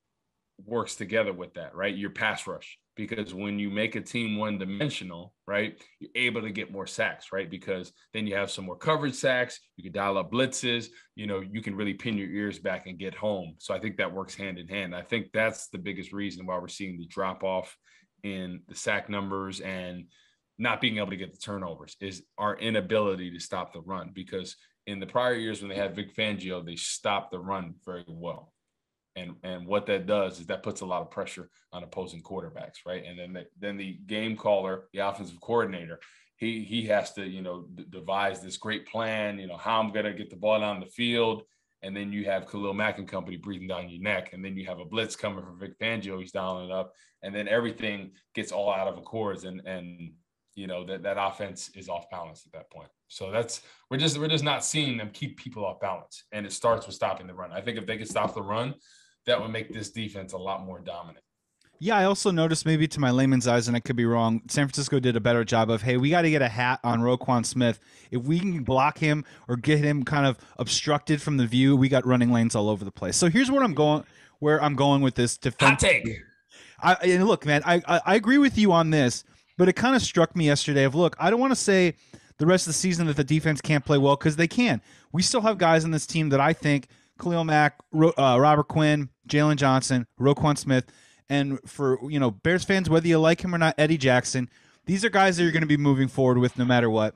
works together with that, right? Your pass rush. Because when you make a team one-dimensional, right, you're able to get more sacks, right? Because then you have some more coverage sacks. You can dial up blitzes. You know, you can really pin your ears back and get home. So I think that works hand in hand. I think that's the biggest reason why we're seeing the drop-off in the sack numbers and not being able to get the turnovers is our inability to stop the run. Because in the prior years when they had Vic Fangio, they stopped the run very well. And what that does is that puts a lot of pressure on opposing quarterbacks, right? And then the game caller, the offensive coordinator, he has to, you know, devise this great plan, you know, how I'm going to get the ball down the field. And then you have Khalil Mack and company breathing down your neck. And then you have a blitz coming from Vic Fangio. He's dialing it up. And then everything gets all out of accords. And you know, that offense is off balance at that point. So we're just not seeing them keep people off balance. And it starts with stopping the run. I think if they could stop the run, that would make this defense a lot more dominant. Yeah, I also noticed, maybe to my layman's eyes, and I could be wrong, San Francisco did a better job of, hey, we got to get a hat on Roquan Smith. If we can block him or get him kind of obstructed from the view, we got running lanes all over the place. So here's where I'm going with this defense. Hot take. And look, man, I agree with you on this, but it kind of struck me yesterday of, look, I don't want to say the rest of the season that the defense can't play well, because they can. We still have guys on this team that I think – Khalil Mack, Robert Quinn, Jalen Johnson, Roquan Smith, and for, you know, Bears fans, whether you like him or not, Eddie Jackson. These are guys that you're going to be moving forward with no matter what.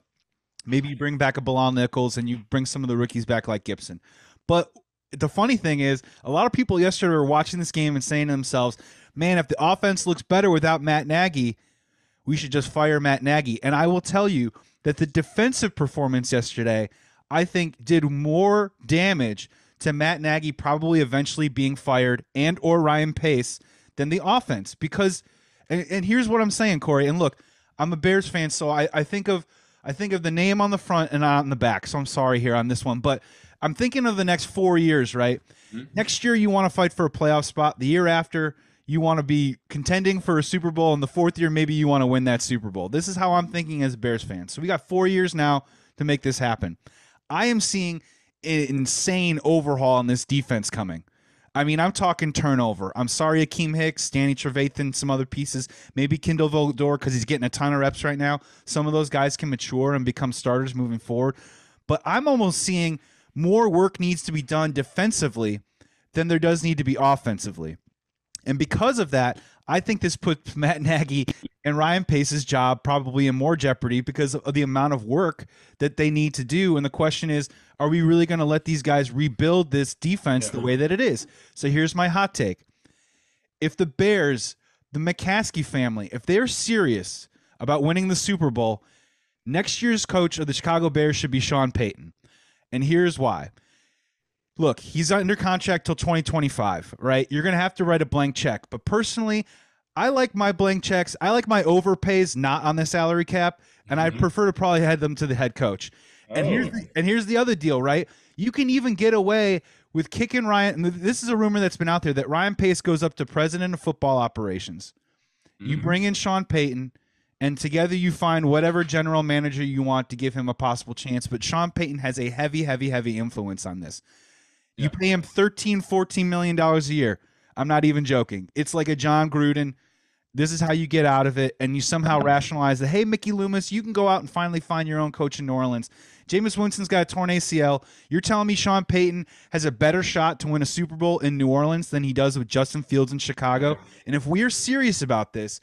Maybe you bring back a Bilal Nichols and you bring some of the rookies back like Gibson. But the funny thing is, a lot of people yesterday were watching this game and saying to themselves, man, if the offense looks better without Matt Nagy, we should just fire Matt Nagy. And I will tell you that the defensive performance yesterday, I think, did more damage to Matt Nagy probably eventually being fired and or Ryan Pace than the offense. Because, and here's what I'm saying, Corey, and look, I'm a Bears fan, so I think of the name on the front and not on the back, so I'm sorry here on this one, but I'm thinking of the next 4 years, right? Mm-hmm. Next year you want to fight for a playoff spot. The year after, you want to be contending for a Super Bowl. In the fourth year, maybe you want to win that Super Bowl. This is how I'm thinking as a Bears fan. So we got 4 years now to make this happen. I am seeing an insane overhaul in this defense coming. I mean, I'm talking turnover. I'm sorry, Akeem Hicks, Danny Trevathan, some other pieces. Maybe Kendall Vildor, because he's getting a ton of reps right now. Some of those guys can mature and become starters moving forward. But I'm almost seeing more work needs to be done defensively than there does need to be offensively. And because of that, I think this puts Matt Nagy and Ryan Pace's job probably in more jeopardy because of the amount of work that they need to do. And the question is, are we really going to let these guys rebuild this defense the way that it is? So here's my hot take. If the Bears, the McCaskey family, if they're serious about winning the Super Bowl, next year's coach of the Chicago Bears should be Sean Payton. And here's why. Look, he's under contract till 2025, right? You're going to have to write a blank check. But personally, I like my blank checks. I like my overpays not on the salary cap, and I prefer to probably head them to the head coach. And here's the other deal, right? You can even get away with kicking Ryan. And this is a rumor that's been out there that Ryan Pace goes up to president of football operations. You bring in Sean Payton, and together you find whatever general manager you want to give him a possible chance. But Sean Payton has a heavy, heavy, heavy influence on this. You pay him $13, $14 million a year. I'm not even joking. It's like a John Gruden. This is how you get out of it, and you somehow rationalize that, hey, Mickey Loomis, you can go out and finally find your own coach in New Orleans. Jameis Winston's got a torn ACL. You're telling me Sean Payton has a better shot to win a Super Bowl in New Orleans than he does with Justin Fields in Chicago? And if we're serious about this,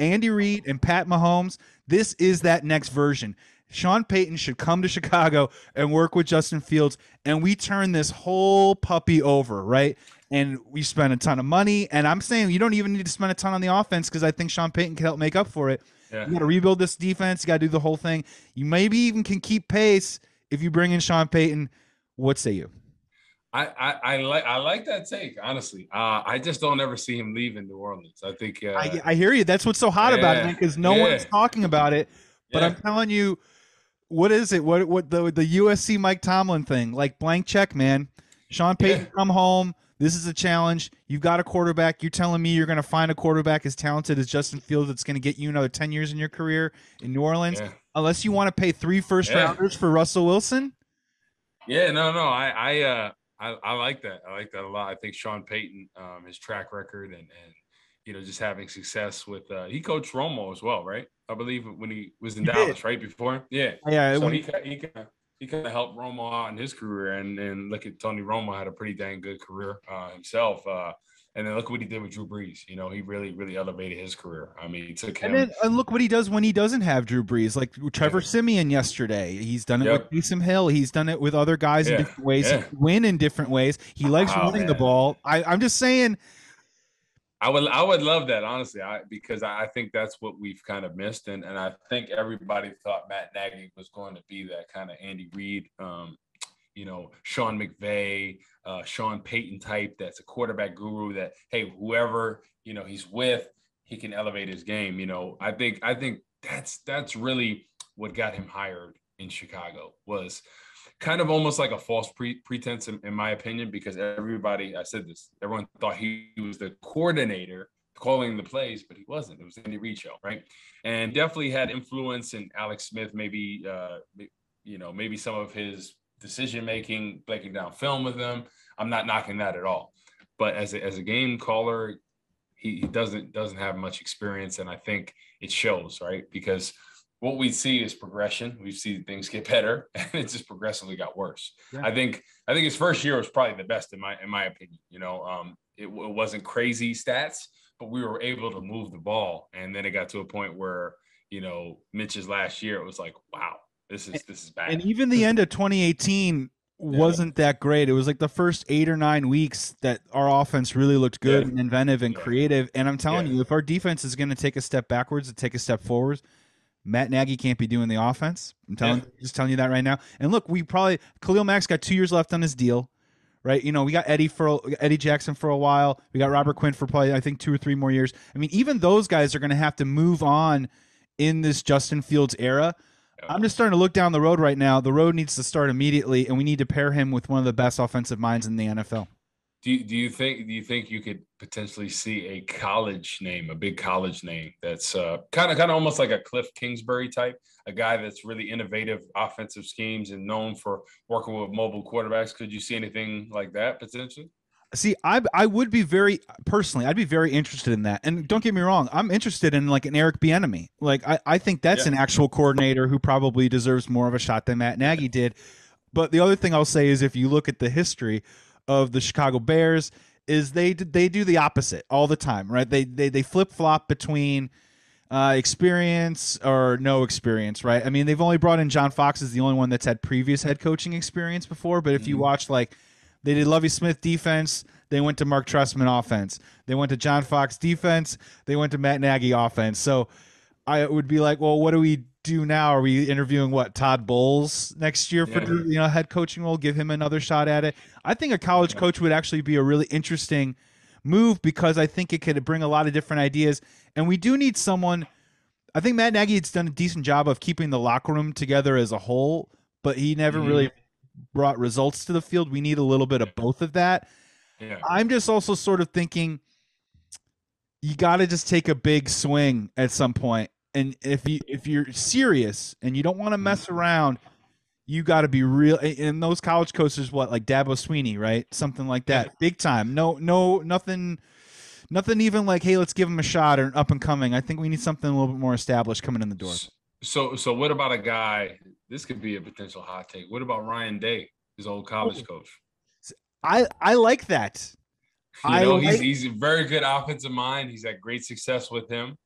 Andy Reid and Pat Mahomes, this is that next version. Sean Payton should come to Chicago and work with Justin Fields, and we turn this whole puppy over, right? And we spend a ton of money, and I'm saying you don't even need to spend a ton on the offense because I think Sean Payton can help make up for it. Yeah. You got to rebuild this defense. You got to do the whole thing. You maybe even can keep pace if you bring in Sean Payton. What say you? I like that take, honestly. I just don't ever see him leaving New Orleans. I think I hear you. That's what's so hot about it because no one's talking about it. But I'm telling you, what is it? What the USC Mike Tomlin thing? Like blank check, man. Sean Payton, come home. This is a challenge. You've got a quarterback. You're telling me you're going to find a quarterback as talented as Justin Fields that's going to get you another 10 years in your career in New Orleans, unless you want to pay 3 first-rounders for Russell Wilson? Yeah, no. I like that. I like that a lot. I think Sean Payton, his track record and you know, just having success with he coached Romo as well, right? I believe when he was in Dallas, right before. Yeah. So he kind of helped Romo out in his career, and look at Tony Romo had a pretty dang good career himself. And then look what he did with Drew Brees. You know, he really, really elevated his career. I mean, he took him. And look what he does when he doesn't have Drew Brees. Like Trevor Siemian yesterday. He's done it with Taysom Hill. He's done it with other guys in different ways. He can win in different ways. He likes running the ball. I'm just saying. I would love that, honestly, because I think that's what we've kind of missed. And I think everybody thought Matt Nagy was going to be that kind of Andy Reid, you know, Sean McVay, Sean Payton type that's a quarterback guru that, hey, whoever, you know, he's with, he can elevate his game. You know, I think that's really what got him hired in Chicago was kind of almost like a false pretense in my opinion, because everyone thought he was the coordinator calling the plays, but he wasn't. It was Andy Reid show, right? And definitely had influence in Alex Smith, maybe, you know, maybe some of his decision-making, breaking down film with him. I'm not knocking that at all. But as a game caller, he doesn't have much experience. And I think it shows, right? Because what we see is progression. We've seen things get better, and it just progressively got worse. Yeah. I think his first year was probably the best in my opinion. You know, it wasn't crazy stats, but we were able to move the ball, and then it got to a point where, you know, Mitch's last year, it was like, wow, this is bad. And even the end of 2018 wasn't that great. It was like the first 8 or 9 weeks that our offense really looked good and inventive and creative. And I'm telling you, if our defense is going to take a step backwards and take a step forwards, Matt Nagy can't be doing the offense. I'm just telling you that right now. And look, Khalil Mack's got 2 years left on his deal, right? You know, we got Eddie Jackson for a while. We got Robert Quinn for probably, I think, 2 or 3 more years. I mean, even those guys are going to have to move on in this Justin Fields era. I'm just starting to look down the road right now. The road needs to start immediately, and we need to pair him with one of the best offensive minds in the NFL. Do you think you could potentially see a college name, a big college name that's kind of almost like a Cliff Kingsbury type, a guy that's really innovative offensive schemes and known for working with mobile quarterbacks? Could you see anything like that potentially? See, I would be very interested in that. And don't get me wrong, I'm interested in like an Eric Bieniemy. Like I think that's an actual coordinator who probably deserves more of a shot than Matt Nagy did. But the other thing I'll say is if you look at the history of the Chicago Bears is they do the opposite all the time, right? They flip-flop between experience or no experience, right? I mean, they've only brought in John Fox is the only one that's had previous head coaching experience before, but if you watch, like, they did Lovie Smith defense, they went to Mark Trestman offense, they went to John Fox defense, they went to Matt Nagy offense. So I would be like, well, what do we do now? Are we interviewing Todd Bowles next year for head coaching role? Give him another shot at it. I think a college coach would actually be a really interesting move because I think it could bring a lot of different ideas. And we do need someone. I think Matt Nagy has done a decent job of keeping the locker room together as a whole, but he never really brought results to the field. We need a little bit of both of that. Yeah. I'm just also sort of thinking you got to just take a big swing at some point. And if you're serious and you don't want to mess around, you got to be real. And those college coaches, like Dabo Sweeney, right? Something like that, big time. No, nothing even like, hey, let's give him a shot or an up and coming. I think we need something a little bit more established coming in the door. So what about a guy? This could be a potential hot take. What about Ryan Day, his old college coach? I like that. He's a very good offensive mind. He's had great success with him.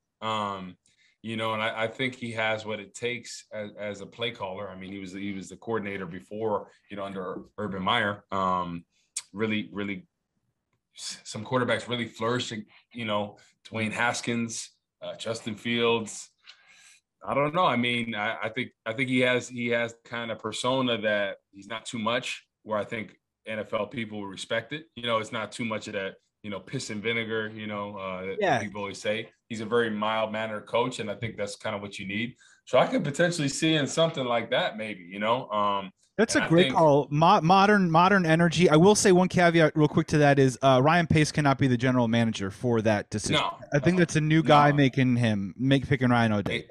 And I think he has what it takes as a play caller. I mean, he was the coordinator before, under Urban Meyer. Really, some quarterbacks really flourishing. Dwayne Haskins, Justin Fields. I don't know. I mean, I think he has the kind of persona that he's not too much. Where I think NFL people respect it. It's not too much of that. Piss and vinegar, people always say. He's a very mild-mannered coach, and I think that's kind of what you need. So I could potentially see in something like that maybe, That's a great call. Modern energy. I will say one caveat real quick to that is Ryan Pace cannot be the general manager for that decision. No, I think that's a new guy picking Ryan O'Day.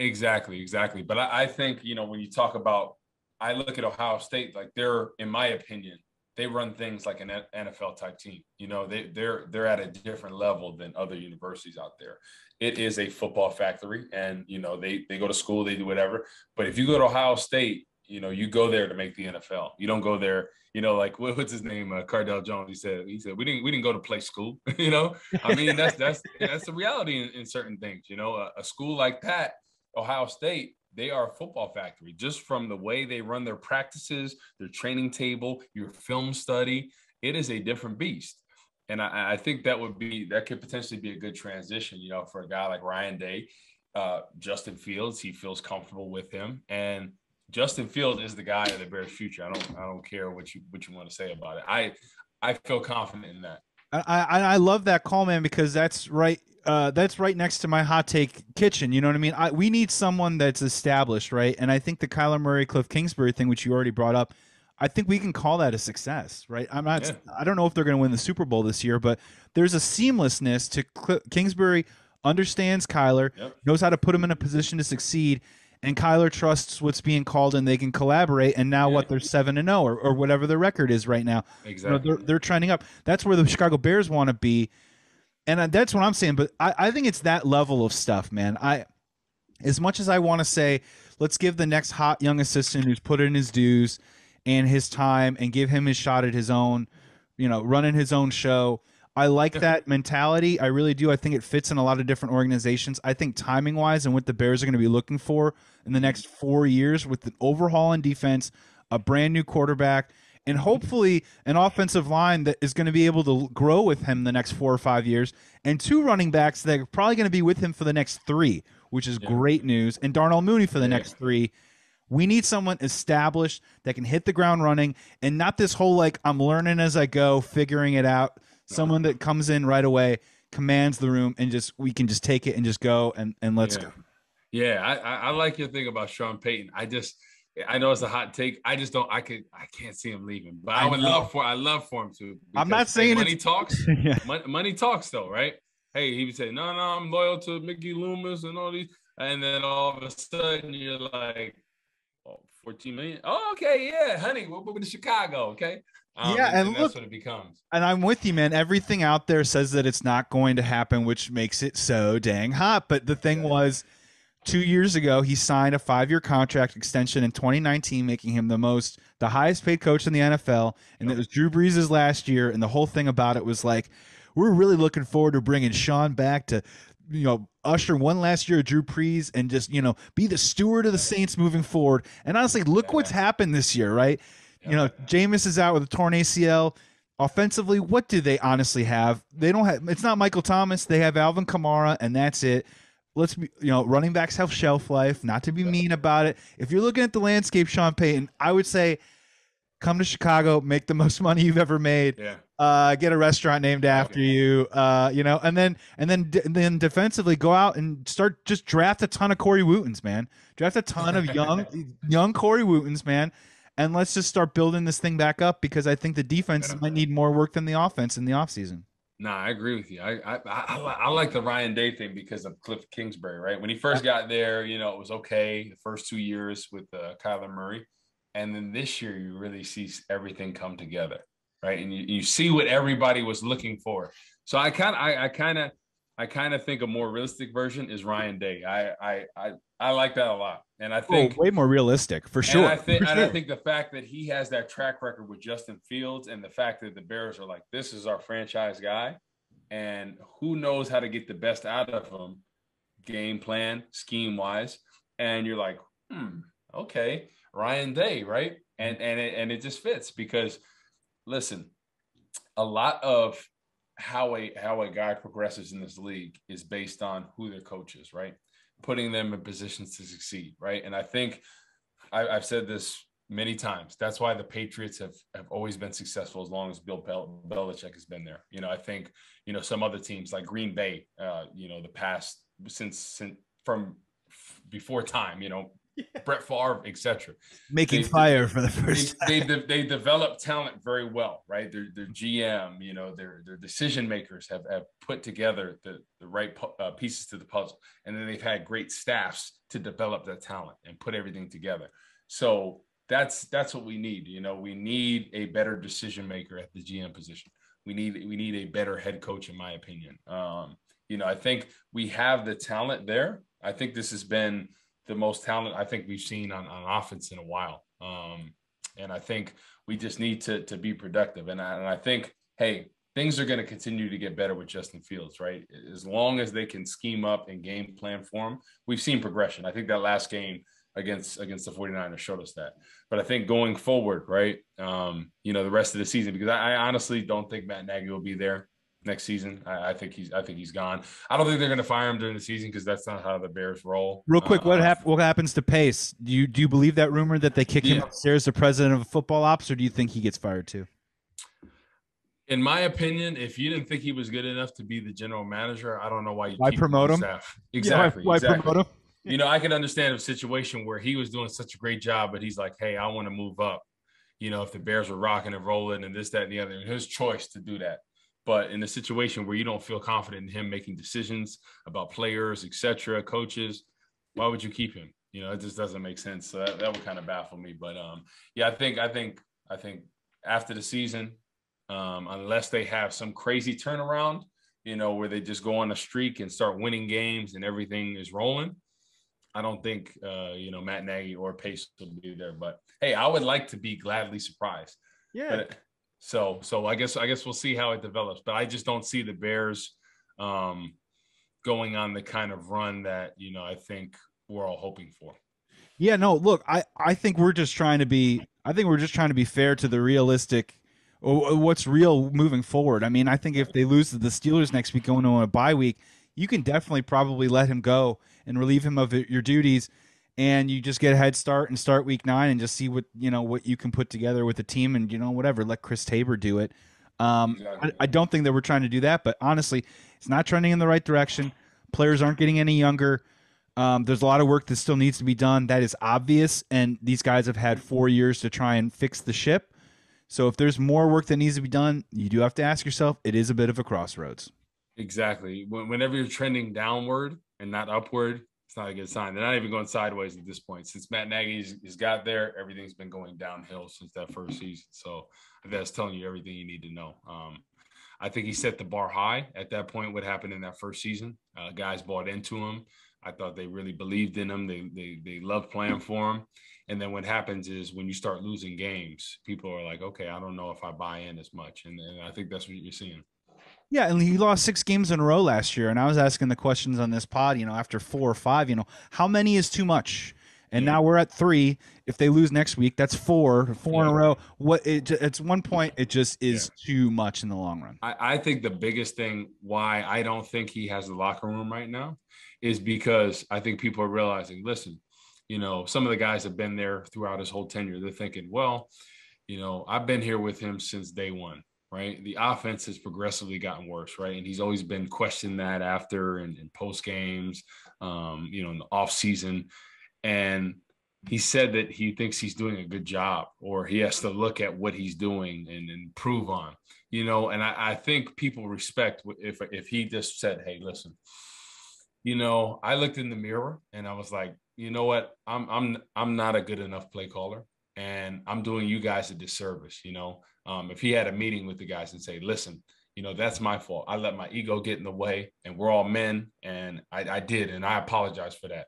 Exactly. But I think, when you talk about – I look at Ohio State, like they're, in my opinion, they run things like an NFL type team. They're at a different level than other universities out there. It is a football factory and, they go to school, they do whatever. But if you go to Ohio State, you go there to make the NFL. You don't go there, like what's his name? Cardell Jones. He said, we didn't go to play school. I mean, that's the reality in certain things, a school like that, Ohio State, they are a football factory just from the way they run their practices, their training table, your film study. It is a different beast. And I think that could potentially be a good transition, for a guy like Ryan Day, Justin Fields. He feels comfortable with him. And Justin Fields is the guy of the Bears' future. I don't care what you want to say about it. I feel confident in that. I love that call, man, because that's right. That's right next to my hot take kitchen. You know what I mean? We need someone that's established, right? And I think the Kyler Murray, Cliff Kingsbury thing, which you already brought up, I think we can call that a success, right? I don't know if they're going to win the Super Bowl this year, but there's a seamlessness to Kingsbury understands Kyler, knows how to put him in a position to succeed, and Kyler trusts what's being called, and they can collaborate. And now, they're 7-0 or whatever the record is right now. Exactly, they're trending up. That's where the Chicago Bears want to be. And that's what I'm saying, but I think it's that level of stuff, man. As much as I want to say, let's give the next hot young assistant who's put in his dues and his time and give him his shot at his own, running his own show. I like that mentality. I really do. I think it fits in a lot of different organizations. I think timing-wise and what the Bears are going to be looking for in the next 4 years with an overhaul in defense, a brand-new quarterback, and hopefully an offensive line that is going to be able to grow with him the next 4 or 5 years, and 2 running backs that are probably going to be with him for the next 3, which is great news, and Darnell Mooney for the next 3. We need someone established that can hit the ground running and not this whole, I'm learning as I go, figuring it out. Someone that comes in right away, commands the room, and we can just take it and just go and let's go. Yeah, I like your thing about Sean Payton. I know it's a hot take. I just don't. I can't see him leaving. But I would love for. I love for him to. I'm not saying money talks. Yeah. Money talks, though, right? Hey, he would say, "No, I'm loyal to Mickey Loomis and all these," and then all of a sudden you're like, "Oh, 14 million. Oh, okay, yeah, honey, we'll move to Chicago, okay." And look, that's what it becomes. And I'm with you, man. Everything out there says that it's not going to happen, which makes it so dang hot. But the thing was, 2 years ago, he signed a 5-year contract extension in 2019, making him the highest paid coach in the NFL. And it was Drew Brees' last year. And the whole thing about it was like, we're really looking forward to bringing Sean back to, usher one last year of Drew Brees and just, be the steward of the Saints moving forward. And honestly, look what's happened this year, right? Jameis is out with a torn ACL. Offensively, what do they honestly have? They don't have, it's not Michael Thomas. They have Alvin Kamara, and that's it. Let's be, running backs have shelf life, not to be mean about it. If you're looking at the landscape, Sean Payton, I would say come to Chicago, make the most money you've ever made. Yeah. Get a restaurant named after you, and then defensively go out and start, just draft a ton of Corey Woottons, man. Draft a ton of young Corey Woottons, man. And let's just start building this thing back up, because I think the defense might need more work than the offense in the offseason. No, I agree with you. I like the Ryan Day thing because of Cliff Kingsbury, right? When he first got there, it was okay the first 2 years with Kyler Murray. And then this year you really see everything come together, right? And you see what everybody was looking for. So I kind of think a more realistic version is Ryan Day. I like that a lot. And I think way more realistic for sure. I think the fact that he has that track record with Justin Fields, and the fact that the Bears are like, this is our franchise guy, and who knows how to get the best out of him, game plan, scheme wise. And you're like, okay, Ryan Day, right? And it just fits, because listen, a lot of how a guy progresses in this league is based on who their coach is, right? Putting them in positions to succeed, right? And I think I've said this many times. That's why the Patriots have always been successful as long as Bill Belichick has been there. I think, some other teams like Green Bay, the past since from before time, Brett Favre, etc. They develop talent very well, right? Their GM, their decision makers have put together the right pieces to the puzzle, and then they've had great staffs to develop that talent and put everything together. So that's what we need. We need a better decision maker at the GM position. We need a better head coach, in my opinion. I think we have the talent there. I think this has been the most talent I think we've seen on offense in a while. And I think we just need to be productive. And I think, hey, things are going to continue to get better with Justin Fields, right? As long as they can scheme up and game plan for him, we've seen progression. I think that last game against the 49ers showed us that. But I think going forward, right, the rest of the season, because I honestly don't think Matt Nagy will be there next season. I think he's gone. I don't think they're going to fire him during the season, because that's not how the Bears roll. Real quick, what happens to Pace? Do you believe that rumor that they kick him upstairs to president of football ops, or do you think he gets fired too? In my opinion, if you didn't think he was good enough to be the general manager, I don't know why you keep promote him. Exactly. Why promote him? I can understand a situation where he was doing such a great job, but he's like, hey, I want to move up. If the Bears were rocking and rolling and this, that, and the other, and his choice to do that. But in a situation where you don't feel confident in him making decisions about players, etc., coaches, why would you keep him? It just doesn't make sense. So that would kind of baffle me. But I think after the season, unless they have some crazy turnaround, where they just go on a streak and start winning games and everything is rolling, I don't think Matt Nagy or Pace will be there. But hey, I would like to be gladly surprised. Yeah. But, So I guess we'll see how it develops, but I just don't see the Bears going on the kind of run that, I think we're all hoping for. Yeah, no, look, I think we're just trying to be, fair to the realistic, what's real moving forward. I mean, I think if they lose to the Steelers next week, going on a bye week, you can definitely probably let him go and relieve him of your duties. And you just get a head start and start week 9 and just see what, what you can put together with the team and, whatever, let Chris Tabor do it. I don't think that we're trying to do that, but honestly, it's not trending in the right direction. Players aren't getting any younger. There's a lot of work that still needs to be done. That is obvious, and these guys have had 4 years to try and fix the ship. So if there's more work that needs to be done, you do have to ask yourself, it is a bit of a crossroads. Exactly. Whenever you're trending downward and not upward, it's not a good sign. They're not even going sideways at this point. Since Matt Nagy has got there, everything's been going downhill since that first season. So I think that's telling you everything you need to know. I think he set the bar high at that point, what happened in that first season. Guys bought into him. I thought they really believed in him. They love playing for him. And then what happens is when you start losing games, people are like, okay, I don't know if I buy in as much. And I think that's what you're seeing. Yeah, and he lost 6 games in a row last year. And I was asking the questions on this pod, after 4 or 5, how many is too much? And now we're at 3. If they lose next week, that's 4 in a row. It's one point, it just is too much in the long run. I think the biggest thing why I don't think he has the locker room right now is because I think people are realizing, listen, some of the guys have been there throughout his whole tenure. They're thinking, well, I've been here with him since day one, right? The offense has progressively gotten worse, right? And he's always been questioned that after and post games, in the off season. And he said that he thinks he's doing a good job, or he has to look at what he's doing and improve on, and I think people respect if he just said, hey, listen, I looked in the mirror and I was like, you know what? I'm not a good enough play caller, and I'm doing you guys a disservice. If he had a meeting with the guys and say, listen, that's my fault. I let my ego get in the way, and we're all men, and I did, and I apologize for that.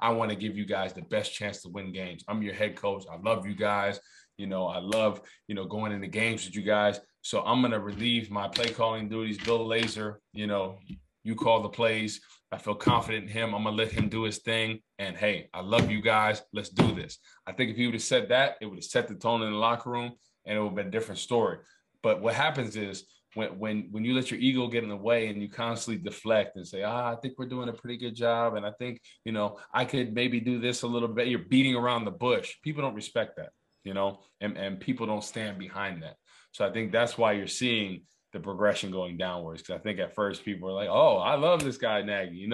I want to give you guys the best chance to win games. I'm your head coach. I love you guys. I love, going into games with you guys. So I'm going to relieve my play calling duties. Bill Lazor, you call the plays. I feel confident in him. I'm going to let him do his thing. And, hey, I love you guys. Let's do this. I think if he would have said that, it would have set the tone in the locker room, and it would have been a different story. But what happens is, when you let your ego get in the way and you constantly deflect and say, I think we're doing a pretty good job, and I think, I could maybe do this a little bit, you're beating around the bush. People don't respect that, and people don't stand behind that. So I think that's why you're seeing the progression going downwards, because I think at first people are like, oh, I love this guy Nagy,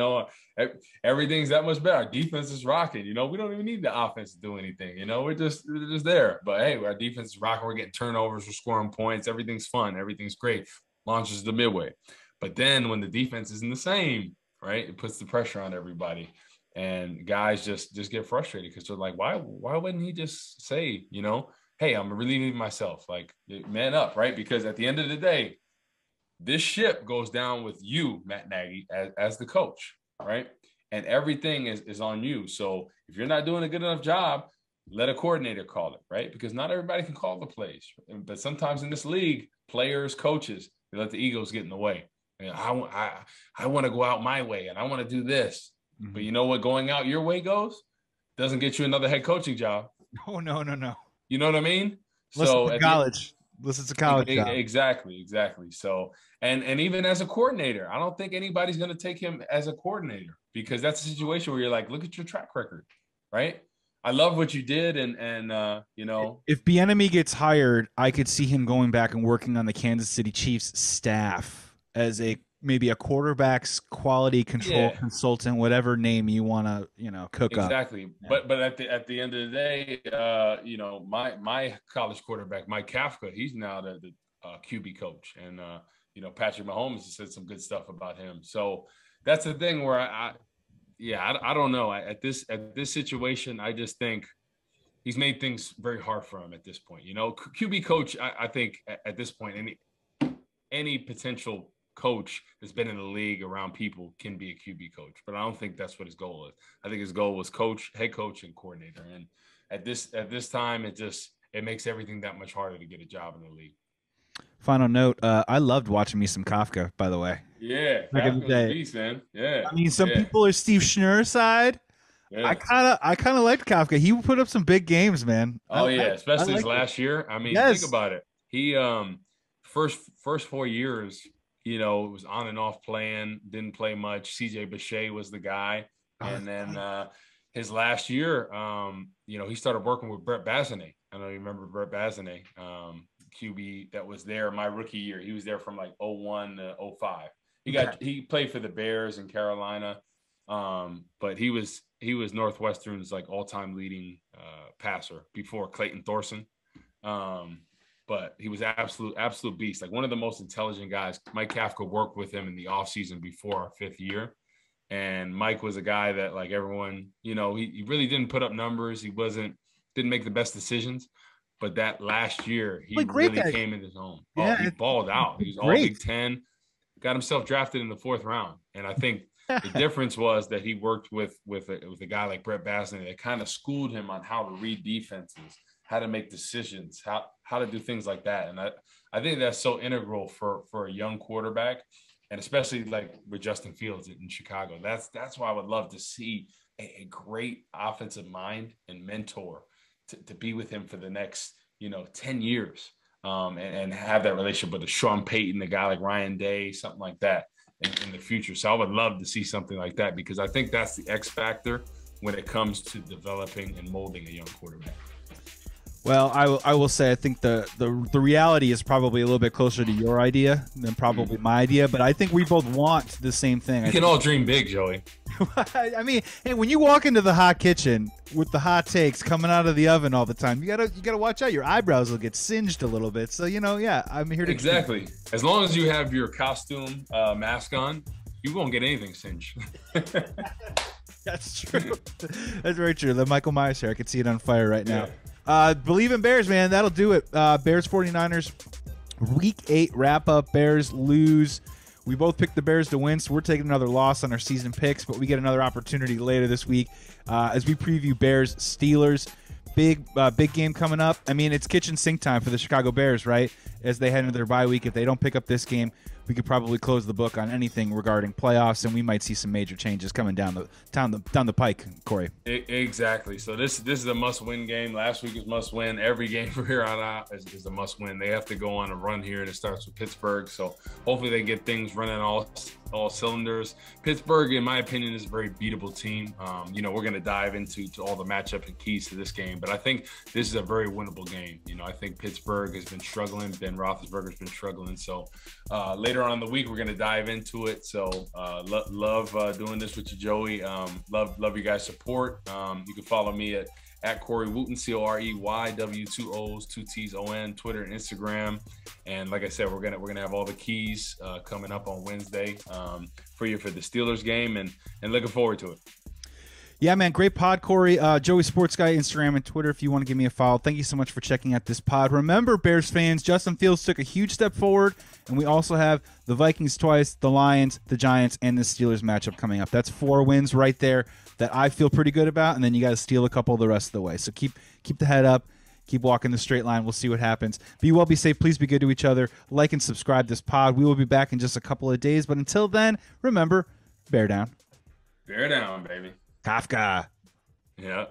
everything's that much better, our defense is rocking, we don't even need the offense to do anything, we're just there, but hey, our defense is rocking, we're getting turnovers, we're scoring points, everything's fun, everything's great, launches the midway. But then when the defense isn't the same, right, it puts the pressure on everybody, and guys just get frustrated, because they're like, why wouldn't he just say, hey, I'm relieving myself, like, man up, right? Because at the end of the day, this ship goes down with you, Matt Nagy, as the coach, right? And everything is on you. So if you're not doing a good enough job, let a coordinator call it, right? Because not everybody can call the plays. But sometimes in this league, players, coaches, they let the egos get in the way. And I want to go out my way, and I want to do this. Mm-hmm. But you know what going out your way goes? Doesn't get you another head coaching job. Oh, no. You know what I mean? Listen to college. Listen to college. Exactly. So, and even as a coordinator, I don't think anybody's going to take him as a coordinator, because that's a situation where you're like, look at your track record, right? I love what you did, and. If Bieniemy gets hired, I could see him going back and working on the Kansas City Chiefs staff as maybe a quarterback's quality control consultant, whatever name you want to, cook up. Exactly. But at the end of the day, my college quarterback, Mike Kafka, he's now the QB coach, and Patrick Mahomes said some good stuff about him. So that's the thing where I don't know. At this situation, I just think he's made things very hard for him at this point. QB coach, I think at this point, any potential coach that's been in the league around people can be a QB coach, but I don't think that's what his goal is. I think his goal was coach, head coach, and coordinator. And at this time, it makes everything that much harder to get a job in the league. Final note: I loved watching me some Kafka, by the way. Yeah, beast, man. Yeah. I mean, some people are Steve Schnur's side. Yeah. I kind of liked Kafka. He put up some big games, man. Oh especially his last year. I mean, think about it. He first 4 years. It was on and off playing, didn't play much. CJ Bechet was the guy. And then his last year, he started working with Brett Bazinet. I don't remember Brett Bazinet, QB that was there my rookie year. He was there from like 01 to 05. He played for the Bears in Carolina. But he was Northwestern's like all-time leading passer before Clayton Thorson. But he was absolute beast. Like one of the most intelligent guys. Mike Kafka worked with him in the offseason before our fifth year. And Mike was a guy that like everyone, you know, he really didn't put up numbers. He didn't make the best decisions. But that last year, he really came in his own. Yeah, he balled out. He was all Big Ten, got himself drafted in the fourth round. And I think the difference was that he worked with a guy like Brett Bassett that kind of schooled him on how to read defenses, how to make decisions, how to do things like that. And I think that's so integral for a young quarterback, and especially like with Justin Fields in Chicago. That's why I would love to see a great offensive mind and mentor to be with him for the next, 10 years and have that relationship with a Sean Payton, a guy like Ryan Day, something like that in the future. So I would love to see something like that because I think that's the X factor when it comes to developing and molding a young quarterback. Well, I will say I think the reality is probably a little bit closer to your idea than probably my idea, but I think we both want the same thing. You can all dream big, Joey. I mean, hey, when you walk into the hot kitchen with the hot takes coming out of the oven all the time, you gotta watch out. Your eyebrows will get singed a little bit. So yeah, I'm here to exactly. As long as you have your costume mask on, you won't get anything singed. That's true. That's very true. The Michael Myers here, I can see it on fire right now. Yeah. Believe in Bears, man. That'll do it. Bears 49ers week 8 wrap up. Bears lose. We both picked the Bears to win, so we're taking another loss on our season picks, but we get another opportunity later this week as we preview Bears Steelers. Big game coming up. I mean, it's kitchen sink time for the Chicago Bears, right? As they head into their bye week, if they don't pick up this game, we could probably close the book on anything regarding playoffs, and we might see some major changes coming down the pike, Corey. Exactly. So this is a must-win game. Last week was must-win. Every game from here on out is a must-win. They have to go on a run here, and it starts with Pittsburgh. So hopefully they get things running all cylinders. Pittsburgh, in my opinion, is a very beatable team. We're going to dive into all the matchup and keys to this game, but I think this is a very winnable game. I think Pittsburgh has been struggling. Ben Roethlisberger's been struggling. So later on in the week, we're going to dive into it. So love doing this with you, Joey. Love you guys' support. You can follow me at Corey Wootton, CoreYW2O's2T's ON, Twitter and Instagram. And like I said, we're gonna have all the keys coming up on Wednesday for the Steelers game, and looking forward to it. Yeah, man, great pod, Corey. Joey Sports Guy, Instagram and Twitter if you want to give me a follow. Thank you so much for checking out this pod. Remember, Bears fans, Justin Fields took a huge step forward, and we also have the Vikings twice, the Lions, the Giants, and the Steelers matchup coming up. That's 4 wins right there that I feel pretty good about, and then you got to steal a couple the rest of the way. So keep the head up. Keep walking the straight line. We'll see what happens. Be well, be safe. Please be good to each other. Like and subscribe this pod. We will be back in just a couple of days, but until then, remember, bear down. Bear down, baby. Kafka. Yeah.